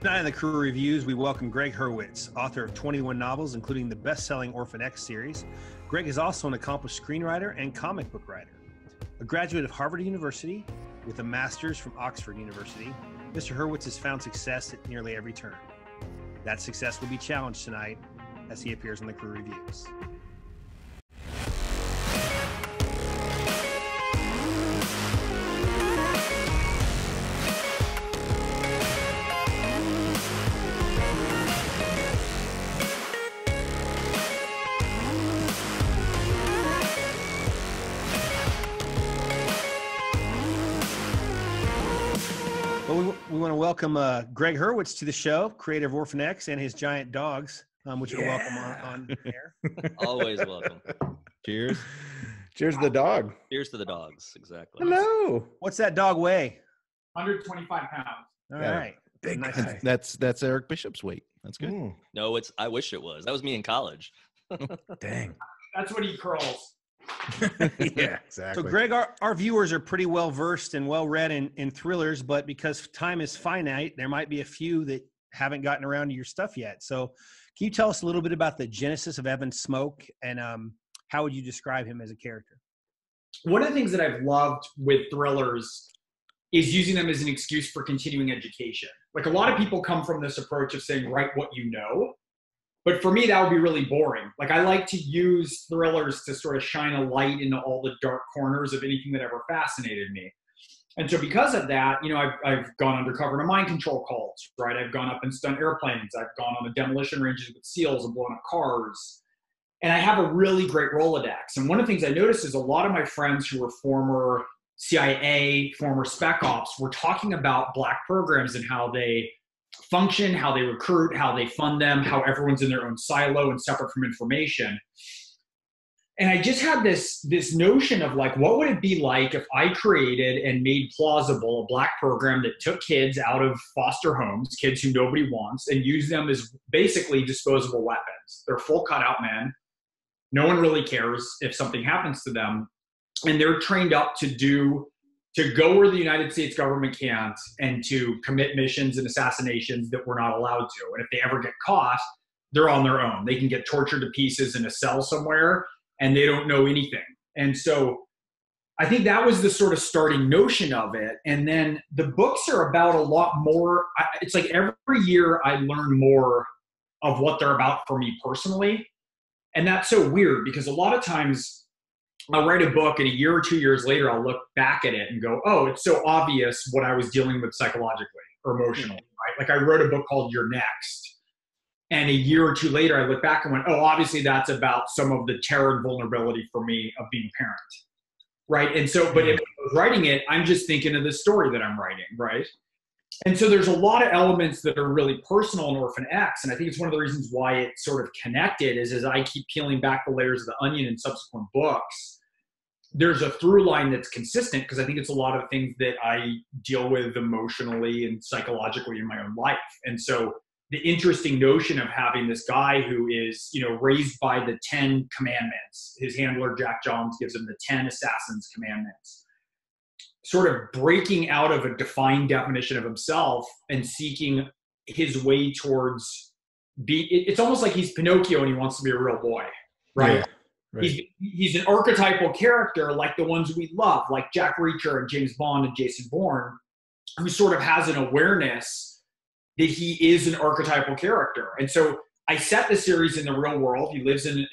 Tonight on the Crew Reviews, we welcome Gregg Hurwitz, author of 21 novels, including the best-selling Orphan X series. Gregg is also an accomplished screenwriter and comic book writer. A graduate of Harvard University with a master's from Oxford University, Mr. Hurwitz has found success at nearly every turn. That success will be challenged tonight as he appears on the Crew Reviews. Welcome Gregg Hurwitz to the show, creator of Orphan X and his giant dogs, which are welcome on air. Always welcome. Cheers. Cheers to the dog. Cheers to the dogs, exactly. Hello. What's that dog weigh? 125 pounds. All right. Big nice guy. That's Eric Bishop's weight. That's good. Mm. No, I wish it was. That was me in college. Dang. That's what he curls. Yeah, exactly. So Gregg, our viewers are pretty well versed and well read in thrillers, but because time is finite, there might be a few that haven't gotten around to your stuff yet. So can you tell us a little bit about the genesis of Evan Smoak, and how would you describe him as a character? One of the things that I've loved with thrillers is using them as an excuse for continuing education. Like, a lot of people come from this approach of saying, write what you know. But for me, that would be really boring. Like, I like to use thrillers to sort of shine a light into all the dark corners of anything that ever fascinated me. And so because of that, you know, I've gone undercover to mind control cults, right? I've gone up and stunned airplanes. I've gone on the demolition ranges with SEALs and blown up cars. And I have a really great Rolodex. And one of the things I noticed is a lot of my friends who were former CIA, former Spec Ops, were talking about black programs and how they function, how they recruit, how they fund them, how everyone's in their own silo and separate from information. And I just had this notion of, like, what would it be like if I created and made plausible a black program that took kids out of foster homes, kids who nobody wants, and used them as basically disposable weapons. They're full cutout men. No one really cares if something happens to them. And they're trained up to go where the United States government can't, and to commit missions and assassinations that we're not allowed to. And if they ever get caught, they're on their own. They can get tortured to pieces in a cell somewhere, and they don't know anything. And so I think that was the sort of starting notion of it. And then the books are about a lot more. It's like every year I learn more of what they're about for me personally. And that's so weird, because a lot of times I'll write a book, and a year or 2 years later, I'll look back at it and go, oh, it's so obvious what I was dealing with psychologically or emotionally, right? Like, I wrote a book called You're Next, and a year or two later, I look back and went, oh, obviously that's about some of the terror and vulnerability for me of being a parent, right? And so, but if I was writing it, I'm just thinking of the story that I'm writing, right? And so there's a lot of elements that are really personal in Orphan X, and I think it's one of the reasons why it sort of connected is as I keep peeling back the layers of the onion in subsequent books, there's a through line that's consistent, because I think it's a lot of things that I deal with emotionally and psychologically in my own life. And so the interesting notion of having this guy who is, you know, raised by the 10 commandments, his handler, Jack Johns, gives him the 10 assassins commandments, sort of breaking out of a defined definition of himself and seeking his way towards it's almost like he's Pinocchio and he wants to be a real boy, right? Yeah. Right. He's an archetypal character like the ones we love, like Jack Reacher and James Bond and Jason Bourne, who sort of has an awareness that he is an archetypal character. And so I set the series in the real world. He lives in a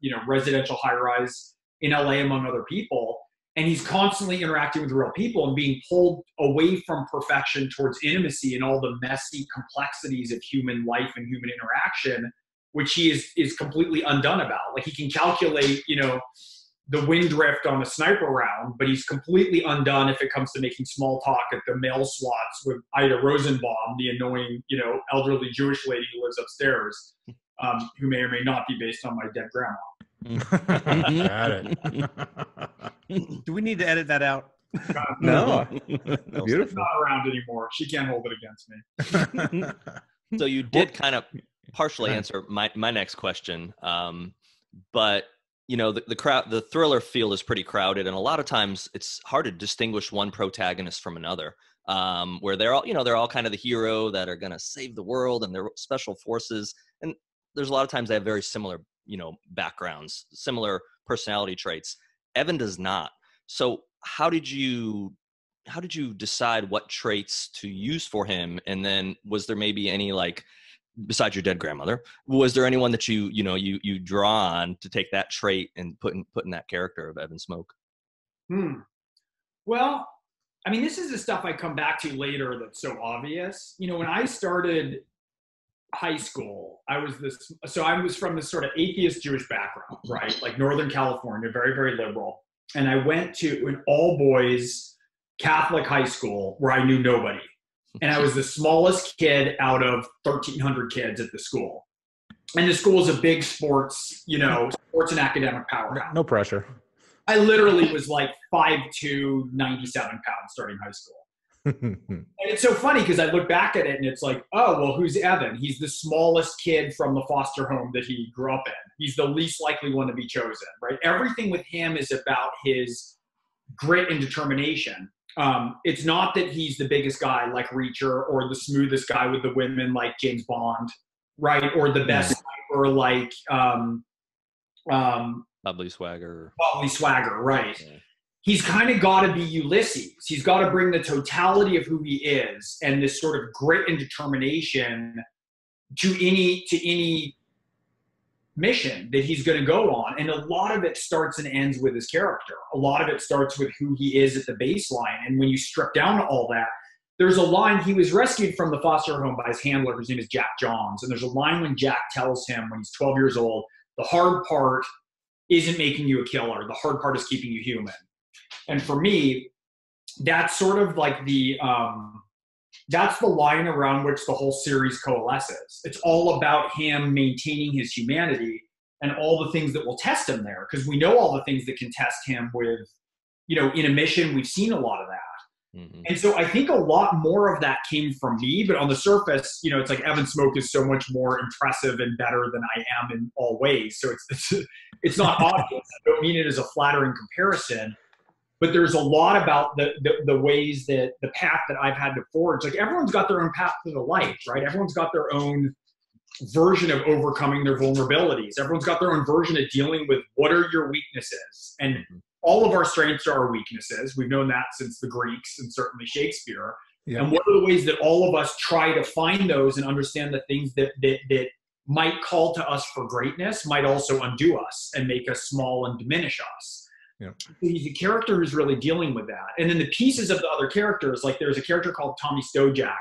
you know, residential high-rise in LA among other people, and he's constantly interacting with real people and being pulled away from perfection towards intimacy and all the messy complexities of human life and human interaction, which he is completely undone about. Like, he can calculate, you know, the wind drift on a sniper round, but he's completely undone if it comes to making small talk at the mail swats with Ida Rosenbaum, the annoying, you know, elderly Jewish lady who lives upstairs, who may or may not be based on my dead grandma. Got it. Do we need to edit that out? No. Beautiful. She's not around anymore. She can't hold it against me. So you did kind of partially answer my next question, but you know, the thriller field is pretty crowded, and a lot of times it's hard to distinguish one protagonist from another. where they're all, you know, they're all kind of the hero that are going to save the world, and they're special forces. And there's a lot of times they have very similar, you know, backgrounds, similar personality traits. Evan does not. So how did you decide what traits to use for him? And then was there maybe any, like, besides your dead grandmother, was there anyone that you draw on to take that trait and put in that character of Evan Smoak? Well, I mean, this is the stuff I come back to later that's so obvious. You know, when I started high school, I was from this sort of atheist Jewish background, right? Like Northern California, very, very liberal. And I went to an all-boys Catholic high school where I knew nobody. And I was the smallest kid out of 1,300 kids at the school. And the school is a big sports, you know, sports and academic powerhouse. No pressure. I literally was like 5'2", 97 pounds starting high school. And it's so funny because I look back at it and it's like, oh, well, who's Evan? He's the smallest kid from the foster home that he grew up in. He's the least likely one to be chosen, right? Everything with him is about his grit and determination. It's not that he's the biggest guy like Reacher or the smoothest guy with the women like James Bond, right? Or the best or like Bubbly Swagger, right? Yeah. He's kind of got to be Ulysses. He's got to bring the totality of who he is and this sort of grit and determination to any mission that he's going to go on. And a lot of it starts and ends with his character. A lot of it starts with who he is at the baseline. And when you strip down all that, there's a line. He was rescued from the foster home by his handler, whose name is Jack Johns. And there's a line when Jack tells him, when he's 12 years old, the hard part isn't making you a killer. The hard part is keeping you human. And for me, that's sort of like that's the line around which the whole series coalesces. It's all about him maintaining his humanity and all the things that will test him there. Because we know all the things that can test him with, you know, in a mission, we've seen a lot of that. Mm-hmm. And so I think a lot more of that came from me. But on the surface, you know, it's like Evan Smoak is so much more impressive and better than I am in all ways. So it's not obvious. I don't mean it as a flattering comparison. But there's a lot about the ways that the path that I've had to forge. Like everyone's got their own path to the light, right? Everyone's got their own version of overcoming their vulnerabilities. Everyone's got their own version of dealing with what are your weaknesses. And all of our strengths are our weaknesses. We've known that since the Greeks and certainly Shakespeare. Yeah. And what are the ways that all of us try to find those and understand the things that might call to us for greatness might also undo us and make us small and diminish us. Yeah. He's a character who's really dealing with that. And then the pieces of the other characters, like there's a character called Tommy Stojak,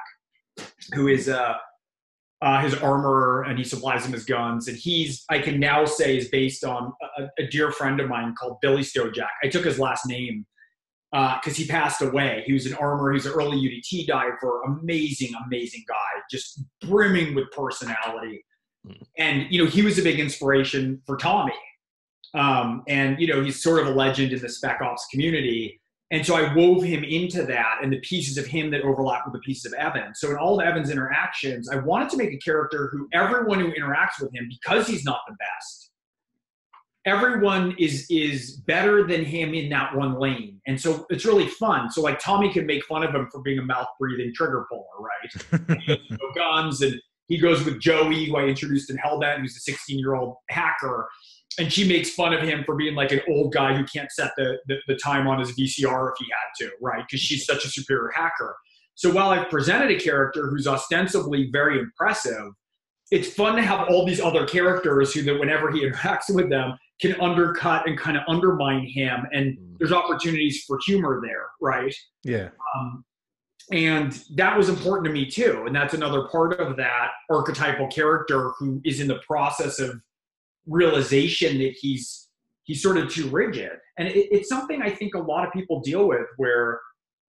who is his armorer, and he supplies him his guns. And he's, I can now say, is based on a dear friend of mine called Billy Stojak. I took his last name because he passed away. He was an armorer. He was an early UDT diver. Amazing, amazing guy, just brimming with personality. And, you know, he was a big inspiration for Tommy. And, you know, he's sort of a legend in the spec ops community. And so I wove him into that and the pieces of him that overlap with the pieces of Evan. So in all of Evan's interactions, I wanted to make a character who everyone who interacts with him, because he's not the best, everyone is better than him in that one lane. And so it's really fun. So like Tommy can make fun of him for being a mouth-breathing trigger puller, right? He goes with no guns, and he goes with Joey, who I introduced in Hellbent, who's a 16-year-old hacker. And she makes fun of him for being like an old guy who can't set the time on his VCR if he had to, right? Because she's such a superior hacker. So while I've presented a character who's ostensibly very impressive, it's fun to have all these other characters who that whenever he interacts with them can undercut and kind of undermine him. And there's opportunities for humor there, right? Yeah. And that was important to me too. And that's another part of that archetypal character who is in the process of realization that he's sort of too rigid. And it's something I think a lot of people deal with, where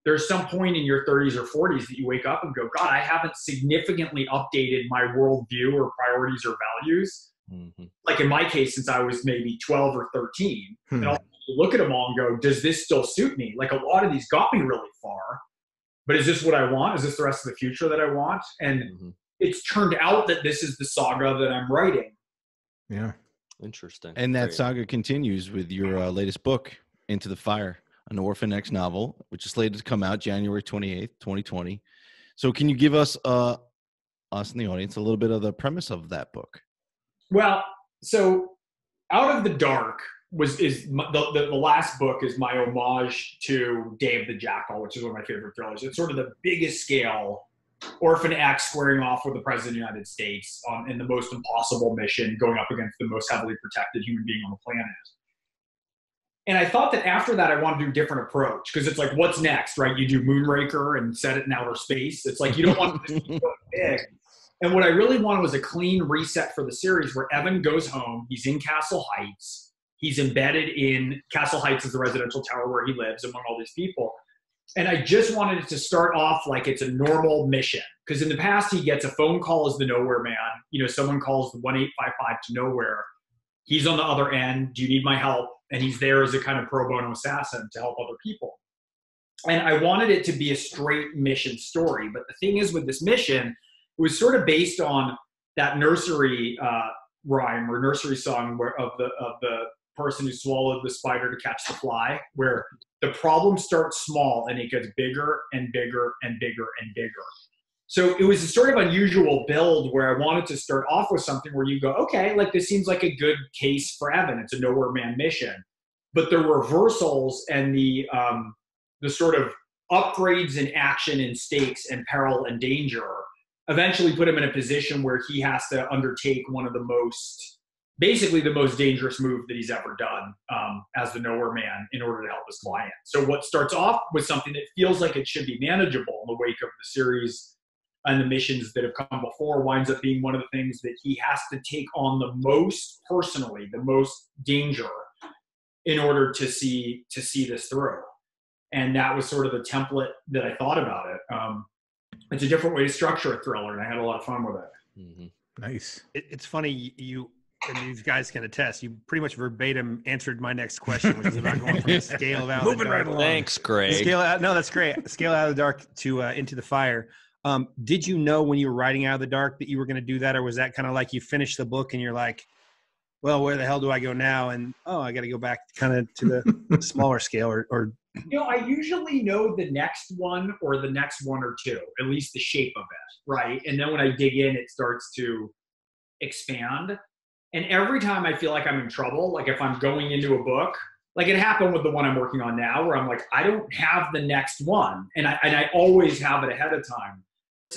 there's some point in your 30s or 40s that you wake up and go, God, I haven't significantly updated my worldview or priorities or values. Mm-hmm. Like in my case, since I was maybe 12 or 13, and I'll look at them all and go, does this still suit me? Like a lot of these got me really far, but is this what I want? Is this the rest of the future that I want? And it's turned out that this is the saga that I'm writing. Yeah. Interesting. And that saga continues with your latest book, Into the Fire. an Orphan X novel, which is slated to come out January 28th, 2020. So can you give us in the audience a little bit of the premise of that book? Well, so Out of the Dark is the last book is my homage to Day of the Jackal, which is one of my favorite thrillers. It's sort of the biggest scale Orphan X squaring off with the President of the United States in the most impossible mission, going up against the most heavily protected human being on the planet. And I thought that after that, I want to do a different approach, because it's like, what's next, right? You do Moonraker and set it in outer space. It's like, you don't want to do so big. And what I really wanted was a clean reset for the series where Evan goes home. He's in Castle Heights. He's embedded in Castle Heights is the residential tower where he lives among all these people. And I just wanted it to start off like it's a normal mission. Because in the past, he gets a phone call as the nowhere man. You know, someone calls the 1855 to nowhere. He's on the other end. Do you need my help? And he's there as a kind of pro bono assassin to help other people. And I wanted it to be a straight mission story. But the thing is, with this mission, it was sort of based on that nursery rhyme or nursery song where of the person who swallowed the spider to catch the fly, where the problem starts small and it gets bigger and bigger and bigger and bigger. So it was a sort of unusual build where I wanted to start off with something where you go, okay, like this seems like a good case for Evan. It's a nowhere man mission. But the reversals and the sort of upgrades in action and stakes and peril and danger eventually put him in a position where he has to undertake one of the most, basically the most dangerous move that he's ever done as the nowhere man in order to help his client. So what starts off with something that feels like it should be manageable in the wake of the series and the missions that have come before winds up being one of the things that he has to take on the most personally, the most danger in order to see this through. And that was sort of the template that I thought about it. It's a different way to structure a thriller, and I had a lot of fun with it. Mm-hmm. Nice. It's funny, you and these guys can attest, you pretty much verbatim answered my next question, which is about going from the scale of Out of the Dark. Right along. Thanks, Gregg. No, that's great. Scale Out of the Dark to Into the Fire. Did you know when you were writing Out of the Dark that you were going to do that, or was that kind of like you finished the book and you're like, well, where the hell do I go now? And, oh, I got to go back kind of to the smaller scale or you know, I usually know the next one or two, at least the shape of it, right? And then when I dig in, it starts to expand. And every time I feel like I'm in trouble, like if I'm going into a book, like it happened with the one I'm working on now, where I'm like, I don't have the next one. And I always have it ahead of time.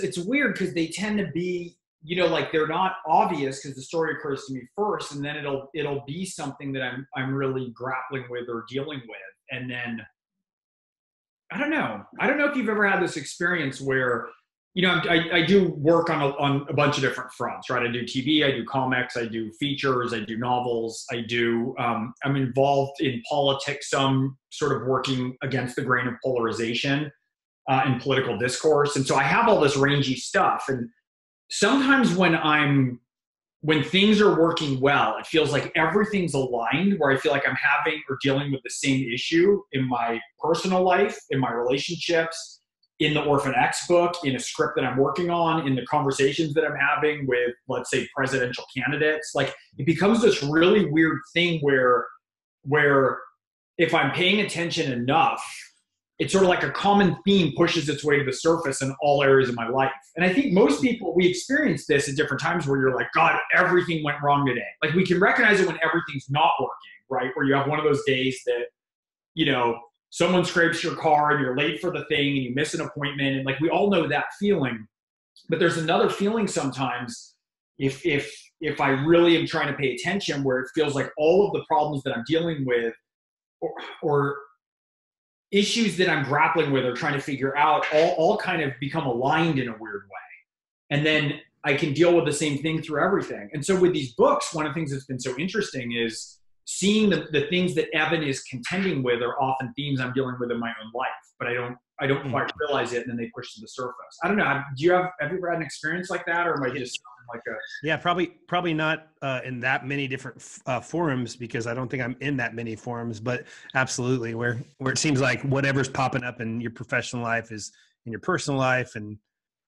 It's weird because they tend to be, you know, like they're not obvious because the story occurs to me first, and then it'll be something that I'm really grappling with or dealing with. And then I don't know if you've ever had this experience where, you know, I do work on a bunch of different fronts, right? I do TV, I do comics, I do features, I do novels, I'm involved in politics, some sort of working against the grain of polarization and political discourse. And so I have all this rangy stuff. And sometimes when things are working well, it feels like everything's aligned, where I feel like I'm having or dealing with the same issue in my personal life, in my relationships, in the Orphan X book, in a script that I'm working on, in the conversations that I'm having with, let's say, presidential candidates. Like it becomes this really weird thing where if I'm paying attention enough, it's sort of like a common theme pushes its way to the surface in all areas of my life. And I think most people, we experience this at different times where you're like, God, everything went wrong today. Like we can recognize it when everything's not working, right? Where you have one of those days that, you know, someone scrapes your car and you're late for the thing and you miss an appointment. And like, we all know that feeling, but there's another feeling sometimes if I really am trying to pay attention where it feels like all of the problems that I'm dealing with or issues that I'm grappling with or trying to figure out all kind of become aligned in a weird way. And then I can deal with the same thing through everything. And so with these books, one of the things that's been so interesting is seeing the things that Evan is contending with are often themes I'm dealing with in my own life, but I don't quite realize it. And then they push to the surface. I don't know. Have you ever had an experience like that? Or am I just like a... Yeah, probably not in that many different forums, because I don't think I'm in that many forums, but absolutely where it seems like whatever's popping up in your professional life is in your personal life. And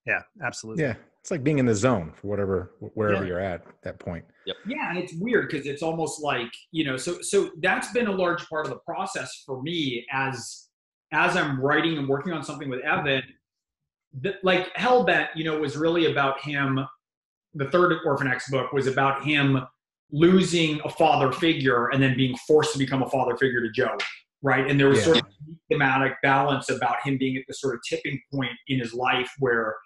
yeah, absolutely. Yeah. it's like being in the zone for wherever you're at that point. Yep. Yeah. And it's weird because it's almost like, you know, so that's been a large part of the process for me as I'm writing and working on something with Evan. Like Hellbent, you know, was really about him. The third Orphan X book was about him losing a father figure and then being forced to become a father figure to Joe. Right. And there was sort of a thematic balance about him being at the sort of tipping point in his life where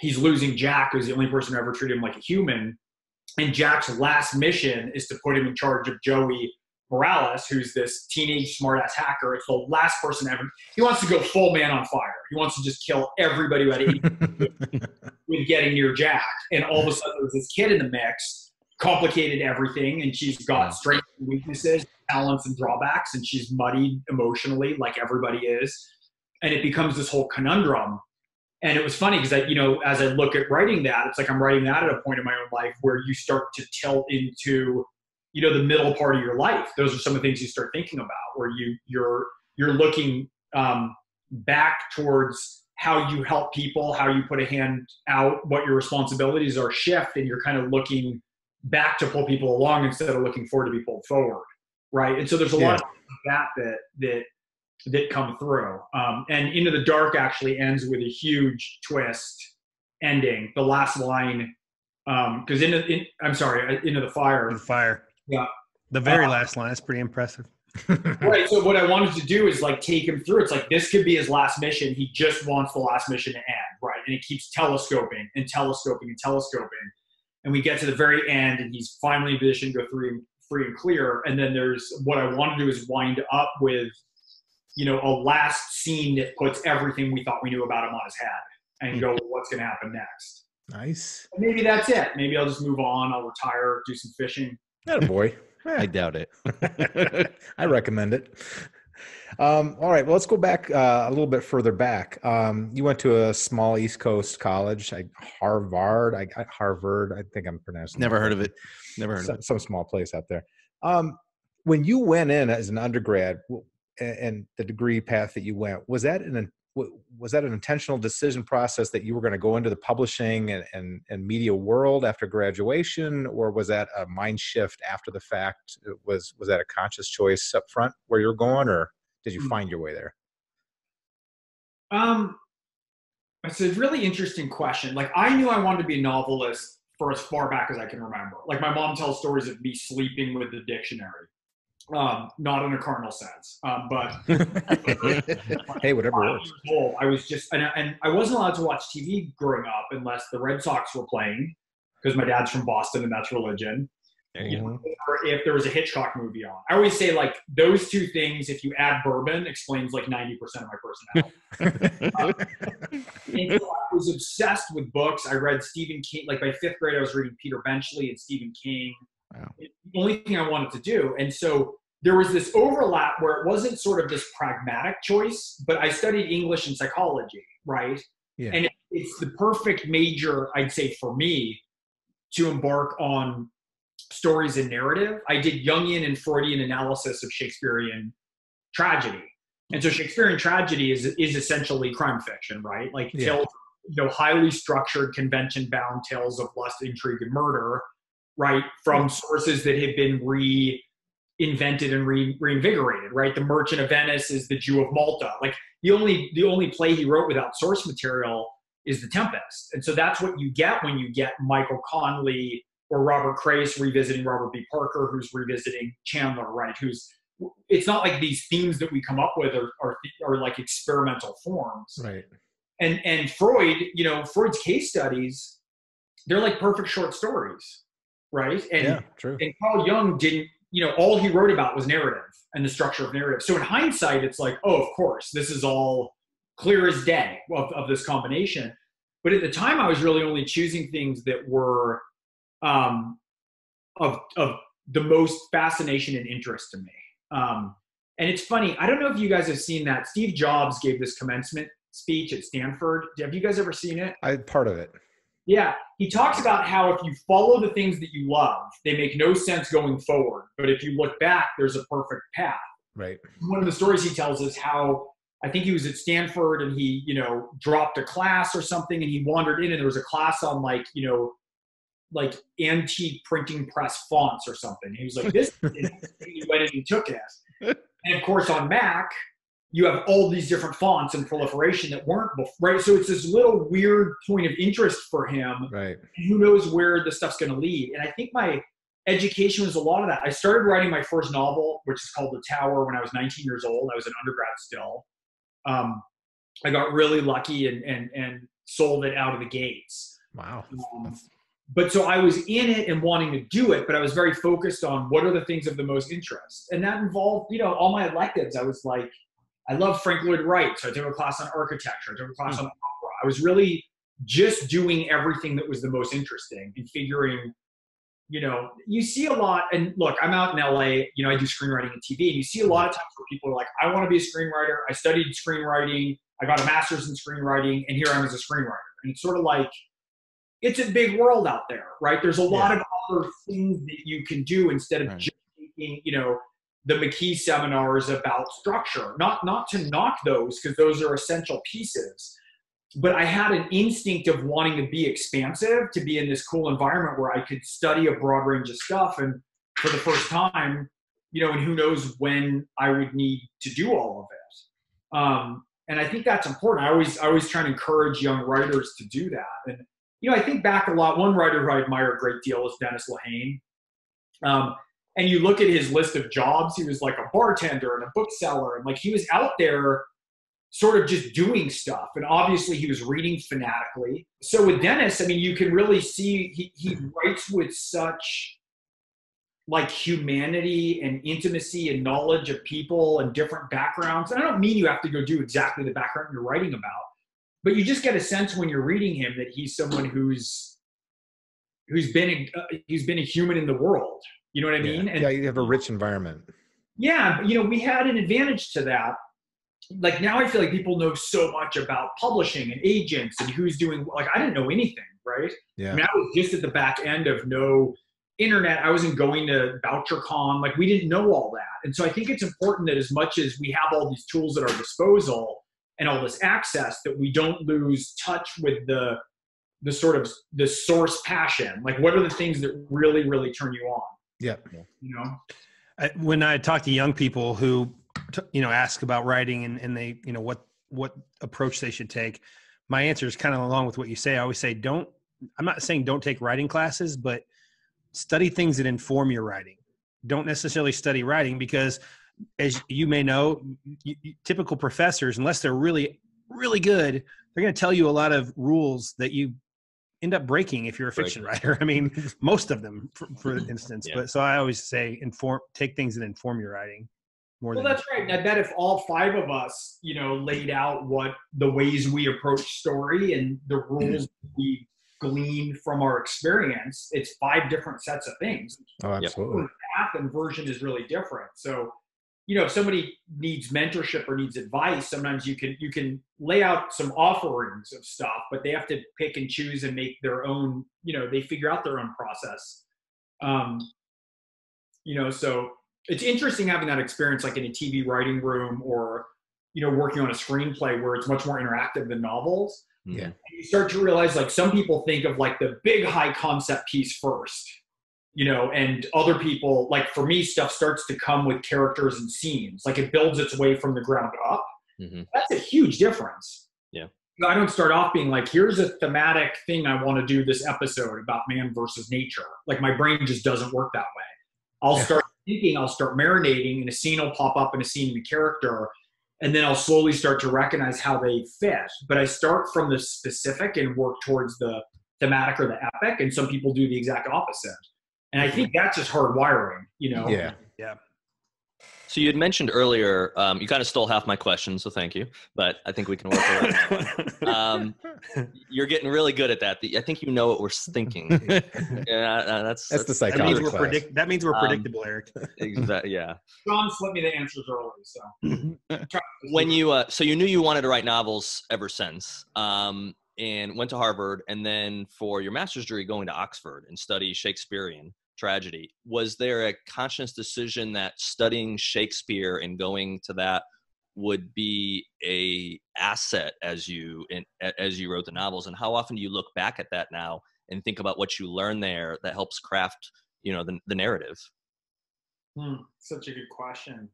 he's losing Jack, who's the only person who ever treated him like a human. And Jack's last mission is to put him in charge of Joey Morales, who's this teenage smart-ass hacker. It's the last person ever. He wants to go full man on fire. He wants to just kill everybody who had anything with getting near Jack. And all of a sudden, there's this kid in the mix, complicated everything, and she's got strengths and weaknesses, talents and drawbacks, and she's muddied emotionally like everybody is. And it becomes this whole conundrum. And it was funny because, you know, as I look at writing that, it's like I'm writing that at a point in my own life where you start to tilt into, you know, the middle part of your life. Those are some of the things you start thinking about, where you're looking back towards how you help people, how you put a hand out, what your responsibilities are shift, and you're kind of looking back to pull people along instead of looking forward to be pulled forward, right? And so there's a lot of that come through. And Into the Dark actually ends with a huge twist ending. The last line, because Into the Fire. Into the Fire. Yeah. The very last line is pretty impressive. Right. So what I wanted to do is like take him through. It's like this could be his last mission. He just wants the last mission to end, right? And it keeps telescoping and telescoping and telescoping. And we get to the very end, and he's finally in position to go free and clear. And then there's what I want to do is wind up with, you know, a last scene that puts everything we thought we knew about him on his head and go, well, what's going to happen next? Nice. And maybe that's it. Maybe I'll just move on. I'll retire, do some fishing. Attaboy. I doubt it. I recommend it. All right. Well, let's go back a little bit further back. You went to a small East Coast college, Harvard. I think I'm pronouncing it. Never heard of it. Never heard of it. Some small place out there. When you went in as an undergrad, and the degree path that you went, was that an intentional decision process that you were going to go into the publishing and media world after graduation, or was that a mind shift after the fact? Was that a conscious choice up front where you're going, or did you find your way there? It's a really interesting question. Like, I knew I wanted to be a novelist for as far back as I can remember. Like, my mom tells stories of me sleeping with the dictionary. Not in a carnal sense, but hey, whatever works. I was just, and I wasn't allowed to watch TV growing up unless the Red Sox were playing, because my dad's from Boston and that's religion. You know, or if there was a Hitchcock movie on. I always say, like, those two things, if you add bourbon, explains like 90% of my personality. And so I was obsessed with books. I read Stephen King. Like, by fifth grade, I was reading Peter Benchley and Stephen King. Wow. It's the only thing I wanted to do. And so there was this overlap where it wasn't sort of this pragmatic choice, but I studied English and psychology, right? Yeah. And it's the perfect major, I'd say, for me to embark on stories and narrative. I did Jungian and Freudian analysis of Shakespearean tragedy. And so Shakespearean tragedy is essentially crime fiction, right? Like, tales, you know, highly structured, convention-bound tales of lust, intrigue, and murder, right, from sources that have been reinvented and reinvigorated, right? The Merchant of Venice is the Jew of Malta. Like, the only play he wrote without source material is The Tempest. And so that's what you get when you get Michael Conley or Robert Crais revisiting Robert B. Parker, who's revisiting Chandler, right? It's not like these themes that we come up with are like experimental forms. Right. And Freud, you know, Freud's case studies, they're like perfect short stories. Right. And, true. And Carl Jung didn't, you know, all he wrote about was narrative and the structure of narrative. So in hindsight, it's like, oh, of course, this is all clear as day of this combination. But at the time, I was really only choosing things that were of the most fascination and interest to me. And it's funny. I don't know if you guys have seen that. Steve Jobs gave this commencement speech at Stanford. Have you guys ever seen it? Part of it. Yeah. He talks about how if you follow the things that you love, they make no sense going forward. But if you look back, there's a perfect path. Right. One of the stories he tells is how I think he was at Stanford and he, you know, dropped a class or something and he wandered in and there was a class on like, you know, like antique printing press fonts or something. And he was like, this is he went and he took it. And of course on Mac, you have all these different fonts and proliferation that weren't before, right? So it's this little weird point of interest for him. Right. And who knows where this stuff's going to lead. And I think my education was a lot of that. I started writing my first novel, which is called The Tower, when I was 19 years old. I was an undergrad still. I got really lucky and sold it out of the gates. Wow. But so I was in it and wanting to do it, but I was very focused on what are the things of the most interest. And that involved, you know, all my electives. I was like, I love Frank Lloyd Wright. So I took a class on architecture. I took a class on opera. I was really just doing everything that was the most interesting and figuring, you know, you see a lot, and look, I'm out in LA, you know, I do screenwriting and TV, and you see a lot of times where people are like, I want to be a screenwriter. I studied screenwriting. I got a master's in screenwriting, and here I am as a screenwriter. And it's sort of like, it's a big world out there, right? There's a lot of other things that you can do instead of just taking, you know, the McKee seminars about structure. Not to knock those, because those are essential pieces. But I had an instinct of wanting to be expansive, to be in this cool environment where I could study a broad range of stuff. And for the first time, you know, and who knows when I would need to do all of it. And I think that's important. I always try to encourage young writers to do that. And, you know, I think back a lot. One writer who I admire a great deal is Dennis Lehane. And you look at his list of jobs, he was like a bartender and a bookseller. And like, he was out there sort of just doing stuff. And obviously he was reading fanatically. So with Dennis, I mean, you can really see he writes with such like humanity and intimacy and knowledge of people and different backgrounds. And I don't mean you have to go do exactly the background you're writing about, but you just get a sense when you're reading him that he's someone who's been a human in the world. You know what I mean? Yeah, and, you have a rich environment. Yeah, but, you know, we had an advantage to that. Like now I feel like people know so much about publishing and agents and who's doing, like I didn't know anything, right? Yeah. I mean, I was just at the back end of no internet. I wasn't going to VoucherCon. Like we didn't know all that. And so I think it's important that as much as we have all these tools at our disposal and all this access, that we don't lose touch with the sort of the source passion. Like what are the things that really, really turn you on? Yeah. You know, when I talk to young people who, you know, ask about writing and they, you know, what approach they should take, my answer is kind of along with what you say. I always say, I'm not saying don't take writing classes, but study things that inform your writing. Don't necessarily study writing because as you may know, typical professors, unless they're really, really good, they're going to tell you a lot of rules that you end up breaking if you're a fiction writer. I mean, most of them for instance, but so I always say take things that inform your writing. Well, that's right. And I bet if all five of us, you know, laid out what the ways we approach story and the rules we glean from our experience, it's five different sets of things. Oh, absolutely. Path and version is really different. So, you know, if somebody needs mentorship or needs advice, sometimes you can lay out some offerings of stuff, but they have to pick and choose and make their own, you know, they figure out their own process. You know, so it's interesting having that experience like in a TV writing room or, you know, working on a screenplay where it's much more interactive than novels. Yeah. And you start to realize like some people think of like the big high concept piece first, you know, and other people, like for me, stuff starts to come with characters and scenes. Like it builds its way from the ground up. Mm-hmm. That's a huge difference. Yeah. I don't start off being like, here's a thematic thing I want to do this episode about man versus nature. Like my brain just doesn't work that way. I'll start thinking, I'll start marinating, and a scene will pop up and a scene in the character, and then I'll slowly start to recognize how they fit. But I start from the specific and work towards the thematic or the epic, and some people do the exact opposite. And I think that's just hard wiring, you know? Yeah. Yeah. So you had mentioned earlier, you kind of stole half my question, so thank you. But I think we can work around that one. You're getting really good at that. I think you know what we're thinking. That's the psychology class. That means we're predictable, Eric. Exactly. Yeah. John slipped me the answers early, so. When you so you knew you wanted to write novels ever since, and went to Harvard, and then for your master's degree, going to Oxford and study Shakespearean tragedy. Was there a conscious decision that studying Shakespeare and going to that would be a asset as you wrote the novels, and how often do you look back at that now and think about what you learned there that helps craft, you know, the narrative? Such a good question.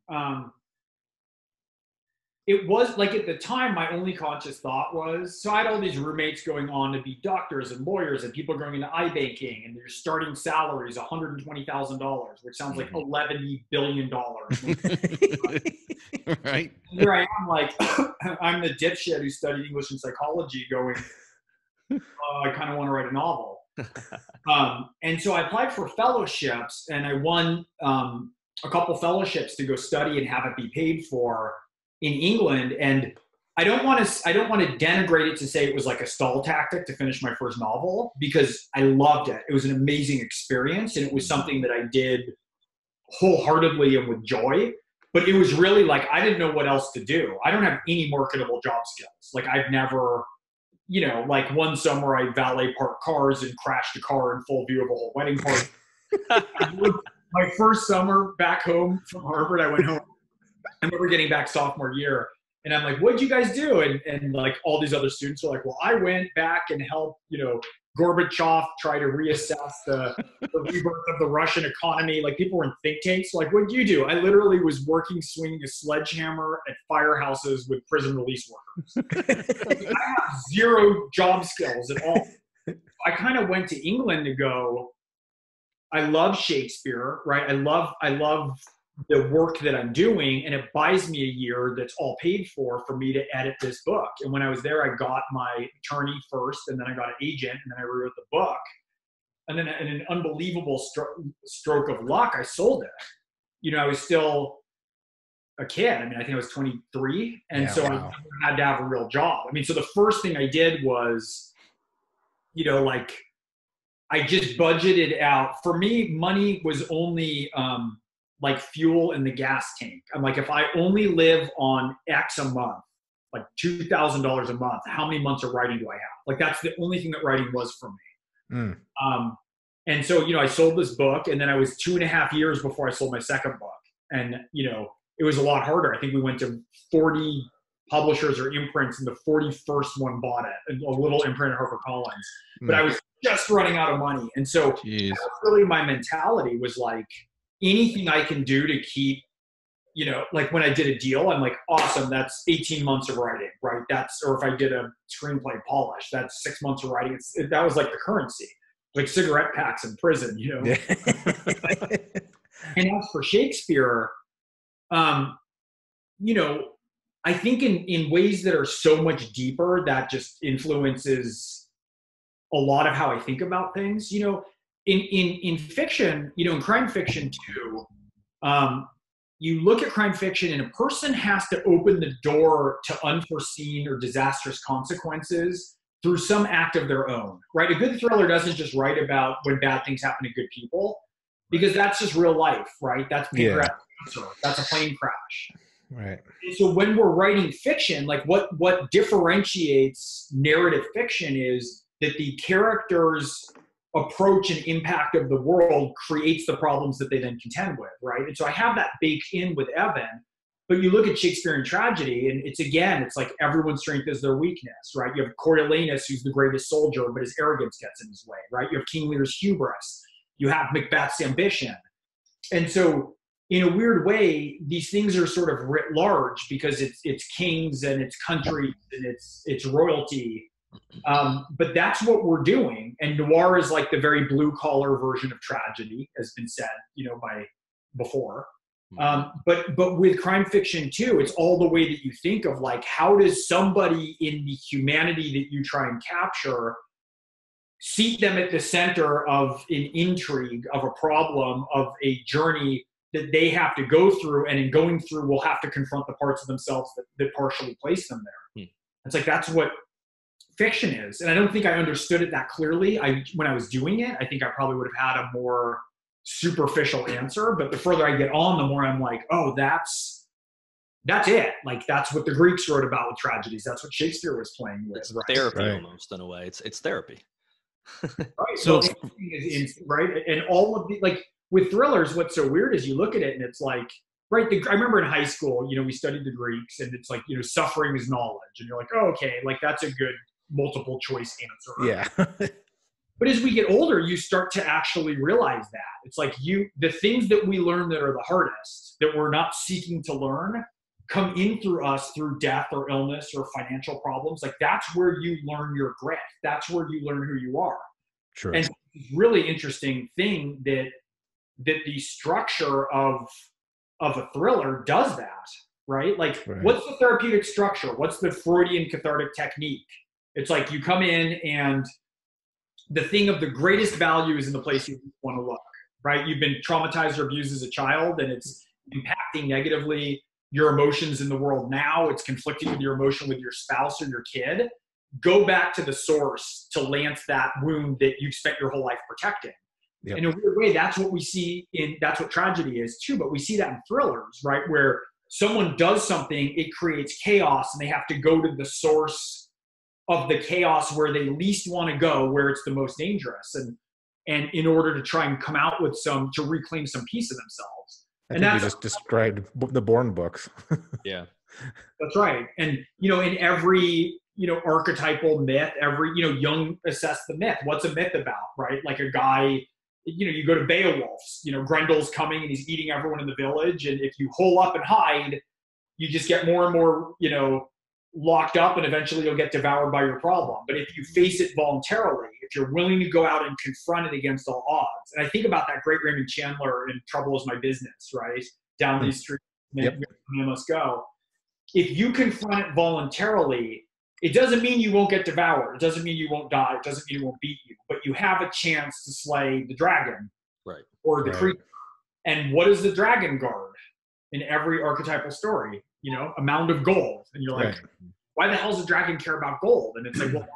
It was like, at the time, my only conscious thought was, so I had all these roommates going on to be doctors and lawyers and people going into iBanking, and their starting salaries $120,000, which sounds like $11 billion. Right. And here I am, like, I'm the dipshit who studied English and psychology going, I kind of want to write a novel. And so I applied for fellowships, and I won a couple fellowships to go study and have it be paid for in England. And I don't want to denigrate it to say it was like a stall tactic to finish my first novel, because I loved it. It was an amazing experience, and it was something that I did wholeheartedly and with joy. But it was really like, I didn't know what else to do. I don't have any marketable job skills. Like, I've never, you know, like, one summer I valet parked cars and crashed a car in full view of a whole wedding party. My first summer back home from Harvard, I went home. I remember getting back sophomore year, and I'm like, what'd you guys do? And like, all these other students are like, well, I went back and helped, you know, Gorbachev try to reassess the rebirth of the Russian economy. Like, people were in think tanks. Like, what'd you do? I literally was working, swinging a sledgehammer at firehouses with prison release workers. Like, I have zero job skills at all. I kind of went to England to go, I love Shakespeare, right? I love the work that I'm doing, and it buys me a year that's all paid for me to edit this book. And when I was there, I got my attorney first, and then I got an agent, and then I rewrote the book. And then in an unbelievable stroke of luck, I sold it. You know, I was still a kid. I mean, I think I was 23. And yeah, so wow. I had to have a real job. I mean, so the first thing I did was, you know, like, I just budgeted out. For me, money was only, like fuel in the gas tank. I'm like, if I only live on X a month, like $2,000 a month, how many months of writing do I have? Like, that's the only thing that writing was for me. And so, you know, I sold this book, and then I was 2.5 years before I sold my second book. And, you know, it was a lot harder. I think we went to 40 publishers or imprints, and the 41st one bought it, a little imprint at HarperCollins. But I was just running out of money. And so really my mentality was like, anything I can do to keep, you know, like, when I did a deal, I'm like, awesome, that's 18 months of writing, right? That's, or if I did a screenplay polish, that's 6 months of writing. That was like the currency, like cigarette packs in prison, you know? And as for Shakespeare, you know, I think in ways that are so much deeper, that just influences a lot of how I think about things, you know? In fiction, you know, in crime fiction too, you look at crime fiction, and a person has to open the door to unforeseen or disastrous consequences through some act of their own, right? A good thriller doesn't just write about when bad things happen to good people, because that's just real life, right? That's paper after cancer. That's a plane crash. Right. And so when we're writing fiction, like, what differentiates narrative fiction is that the characters approach and impact of the world creates the problems that they then contend with, right? And so I have that baked in with Evan. But you look at Shakespearean tragedy, and it's, again, it's like everyone's strength is their weakness, right? You have Coriolanus, who's the greatest soldier, but his arrogance gets in his way, right? You have King Lear's hubris. You have Macbeth's ambition. And so in a weird way, these things are sort of writ large, because it's kings and it's countries and it's royalty. But that's what we're doing. And noir is like the very blue collar version of tragedy, has been said, you know, by before. But with crime fiction too, it's all the way that you think of, like, how does somebody in the humanity that you try and capture seat them at the center of an intrigue, of a problem, of a journey that they have to go through, and in going through will have to confront the parts of themselves that partially place them there. It's like, that's what fiction is. And I don't think I understood it that clearly. When I was doing it, I think I probably would have had a more superficial answer, but the further I get on, the more I'm like, oh, that's it. Like, that's what the Greeks wrote about with tragedies. That's what Shakespeare was playing with. It's therapy, right? Almost, in a way. It's therapy. Right. So, right. And all of the, like, with thrillers, what's so weird is you look at it and it's like, right? I remember in high school, we studied the Greeks, and it's like, suffering is knowledge. And you're like, oh, okay, like that's a good multiple choice answer. Yeah. But as we get older, you start to actually realize that. It's like the things that we learn that are the hardest, that we're not seeking to learn, come in through us through death or illness or financial problems. Like that's where you learn your grit. That's where you learn who you are. Sure. And it's a really interesting thing that the structure of a thriller does that, right? Like what's the therapeutic structure? What's the Freudian cathartic technique? It's like you come in and the thing of the greatest value is in the place you want to look, right? You've been traumatized or abused as a child, and it's impacting negatively your emotions in the world now. It's conflicting with your emotion with your spouse or your kid. Go back to the source to lance that wound that you've spent your whole life protecting. Yep. In a weird way, that's what we see that's what tragedy is too, but we see that in thrillers, right? Where someone does something, it creates chaos, and they have to go to the source of the chaos where they least want to go, where it's the most dangerous, and in order to try and come out with to reclaim some piece of themselves. And that's you just described the Bourne books. Yeah, that's right. And in every archetypal myth, every Jung assessed the myth. What's a myth about, right? Like a guy, you go to Beowulf's. Grendel's coming and he's eating everyone in the village, and if you hole up and hide, you just get more and more locked up, and eventually you'll get devoured by your problem. But if you face it voluntarily, if you're willing to go out and confront it against all odds, and I think about that great Raymond Chandler in Trouble Is My Business, right? Down these streets, man must go. If you confront it voluntarily, it doesn't mean you won't get devoured. It doesn't mean you won't die. It doesn't mean it won't beat you, but you have a chance to slay the dragon, right? Or the creature. And what is the dragon guard in every archetypal story? A mound of gold. And you're like, why the hell does a dragon care about gold? And it's like, well,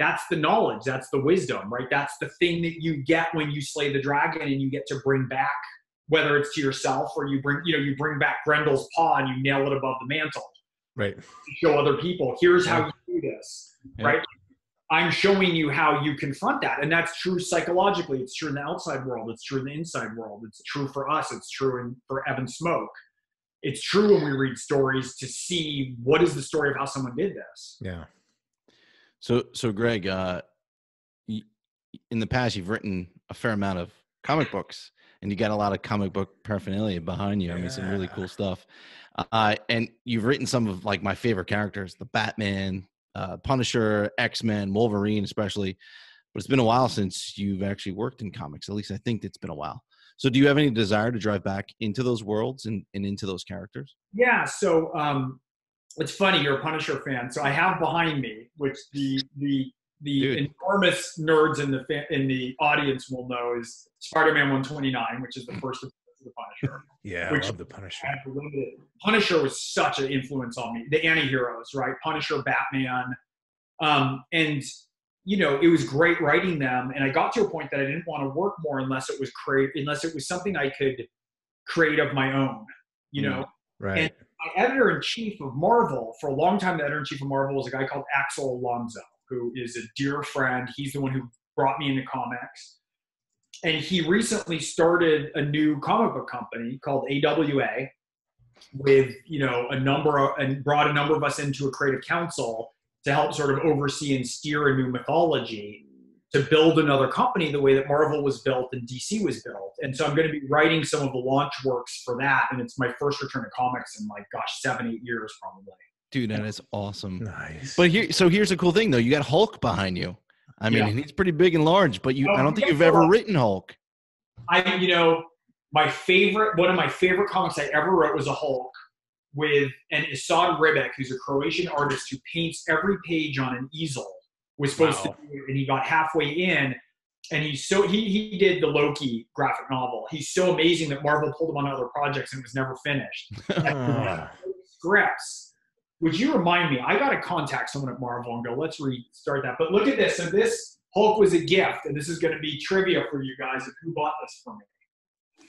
that's the knowledge. That's the wisdom, right? That's the thing that you get when you slay the dragon, and you get to bring back, whether it's to yourself or you bring back Grendel's paw and you nail it above the mantle. Right. You show other people, here's how you do this, right? I'm showing you how you confront that. And that's true psychologically. It's true in the outside world. It's true in the inside world. It's true for us. It's true for Evan Smoak. It's true when we read stories to see what is the story of how someone did this. Yeah. So Gregg, in the past, you've written a fair amount of comic books, and you got a lot of comic book paraphernalia behind you. Yeah. I mean, some really cool stuff. And you've written some of like my favorite characters, the Batman, Punisher, X-Men, Wolverine, especially, but it's been a while since you've actually worked in comics. At least I think it's been a while. So do you have any desire to drive back into those worlds and into those characters? Yeah, so it's funny, you're a Punisher fan. So I have behind me, which the enormous nerds in the audience will know, is Spider-Man 129, which is the first of the Punisher. Yeah, I love the Punisher. Punisher was such an influence on me. The anti-heroes, right? Punisher, Batman. It was great writing them, and I got to a point that I didn't want to work more unless it was something I could create of my own, Right. And my editor-in-chief of Marvel, for a long time, the editor-in-chief of Marvel was a guy called Axel Alonso, who is a dear friend. He's the one who brought me into comics. And he recently started a new comic book company called AWA with, brought a number of us into a creative council to help sort of oversee and steer a new mythology to build another company the way that Marvel was built and DC was built. And so I'm going to be writing some of the launch works for that. And it's my first return to comics in 7, 8 years probably. Dude, that is awesome. Nice. But here's the cool thing though. You got Hulk behind you. I mean, he's pretty big and large, but I don't think you've ever written Hulk. One of my favorite comics I ever wrote was a Hulk with an Isad Ribic, who's a Croatian artist who paints every page on an easel, was supposed to do it, and he got halfway in, and he did the Loki graphic novel. He's so amazing that Marvel pulled him on other projects and was never finished. Scripts. Would you remind me? I got to contact someone at Marvel and go, let's restart that. But look at this. So this Hulk was a gift, and this is going to be trivia for you guys of who bought this for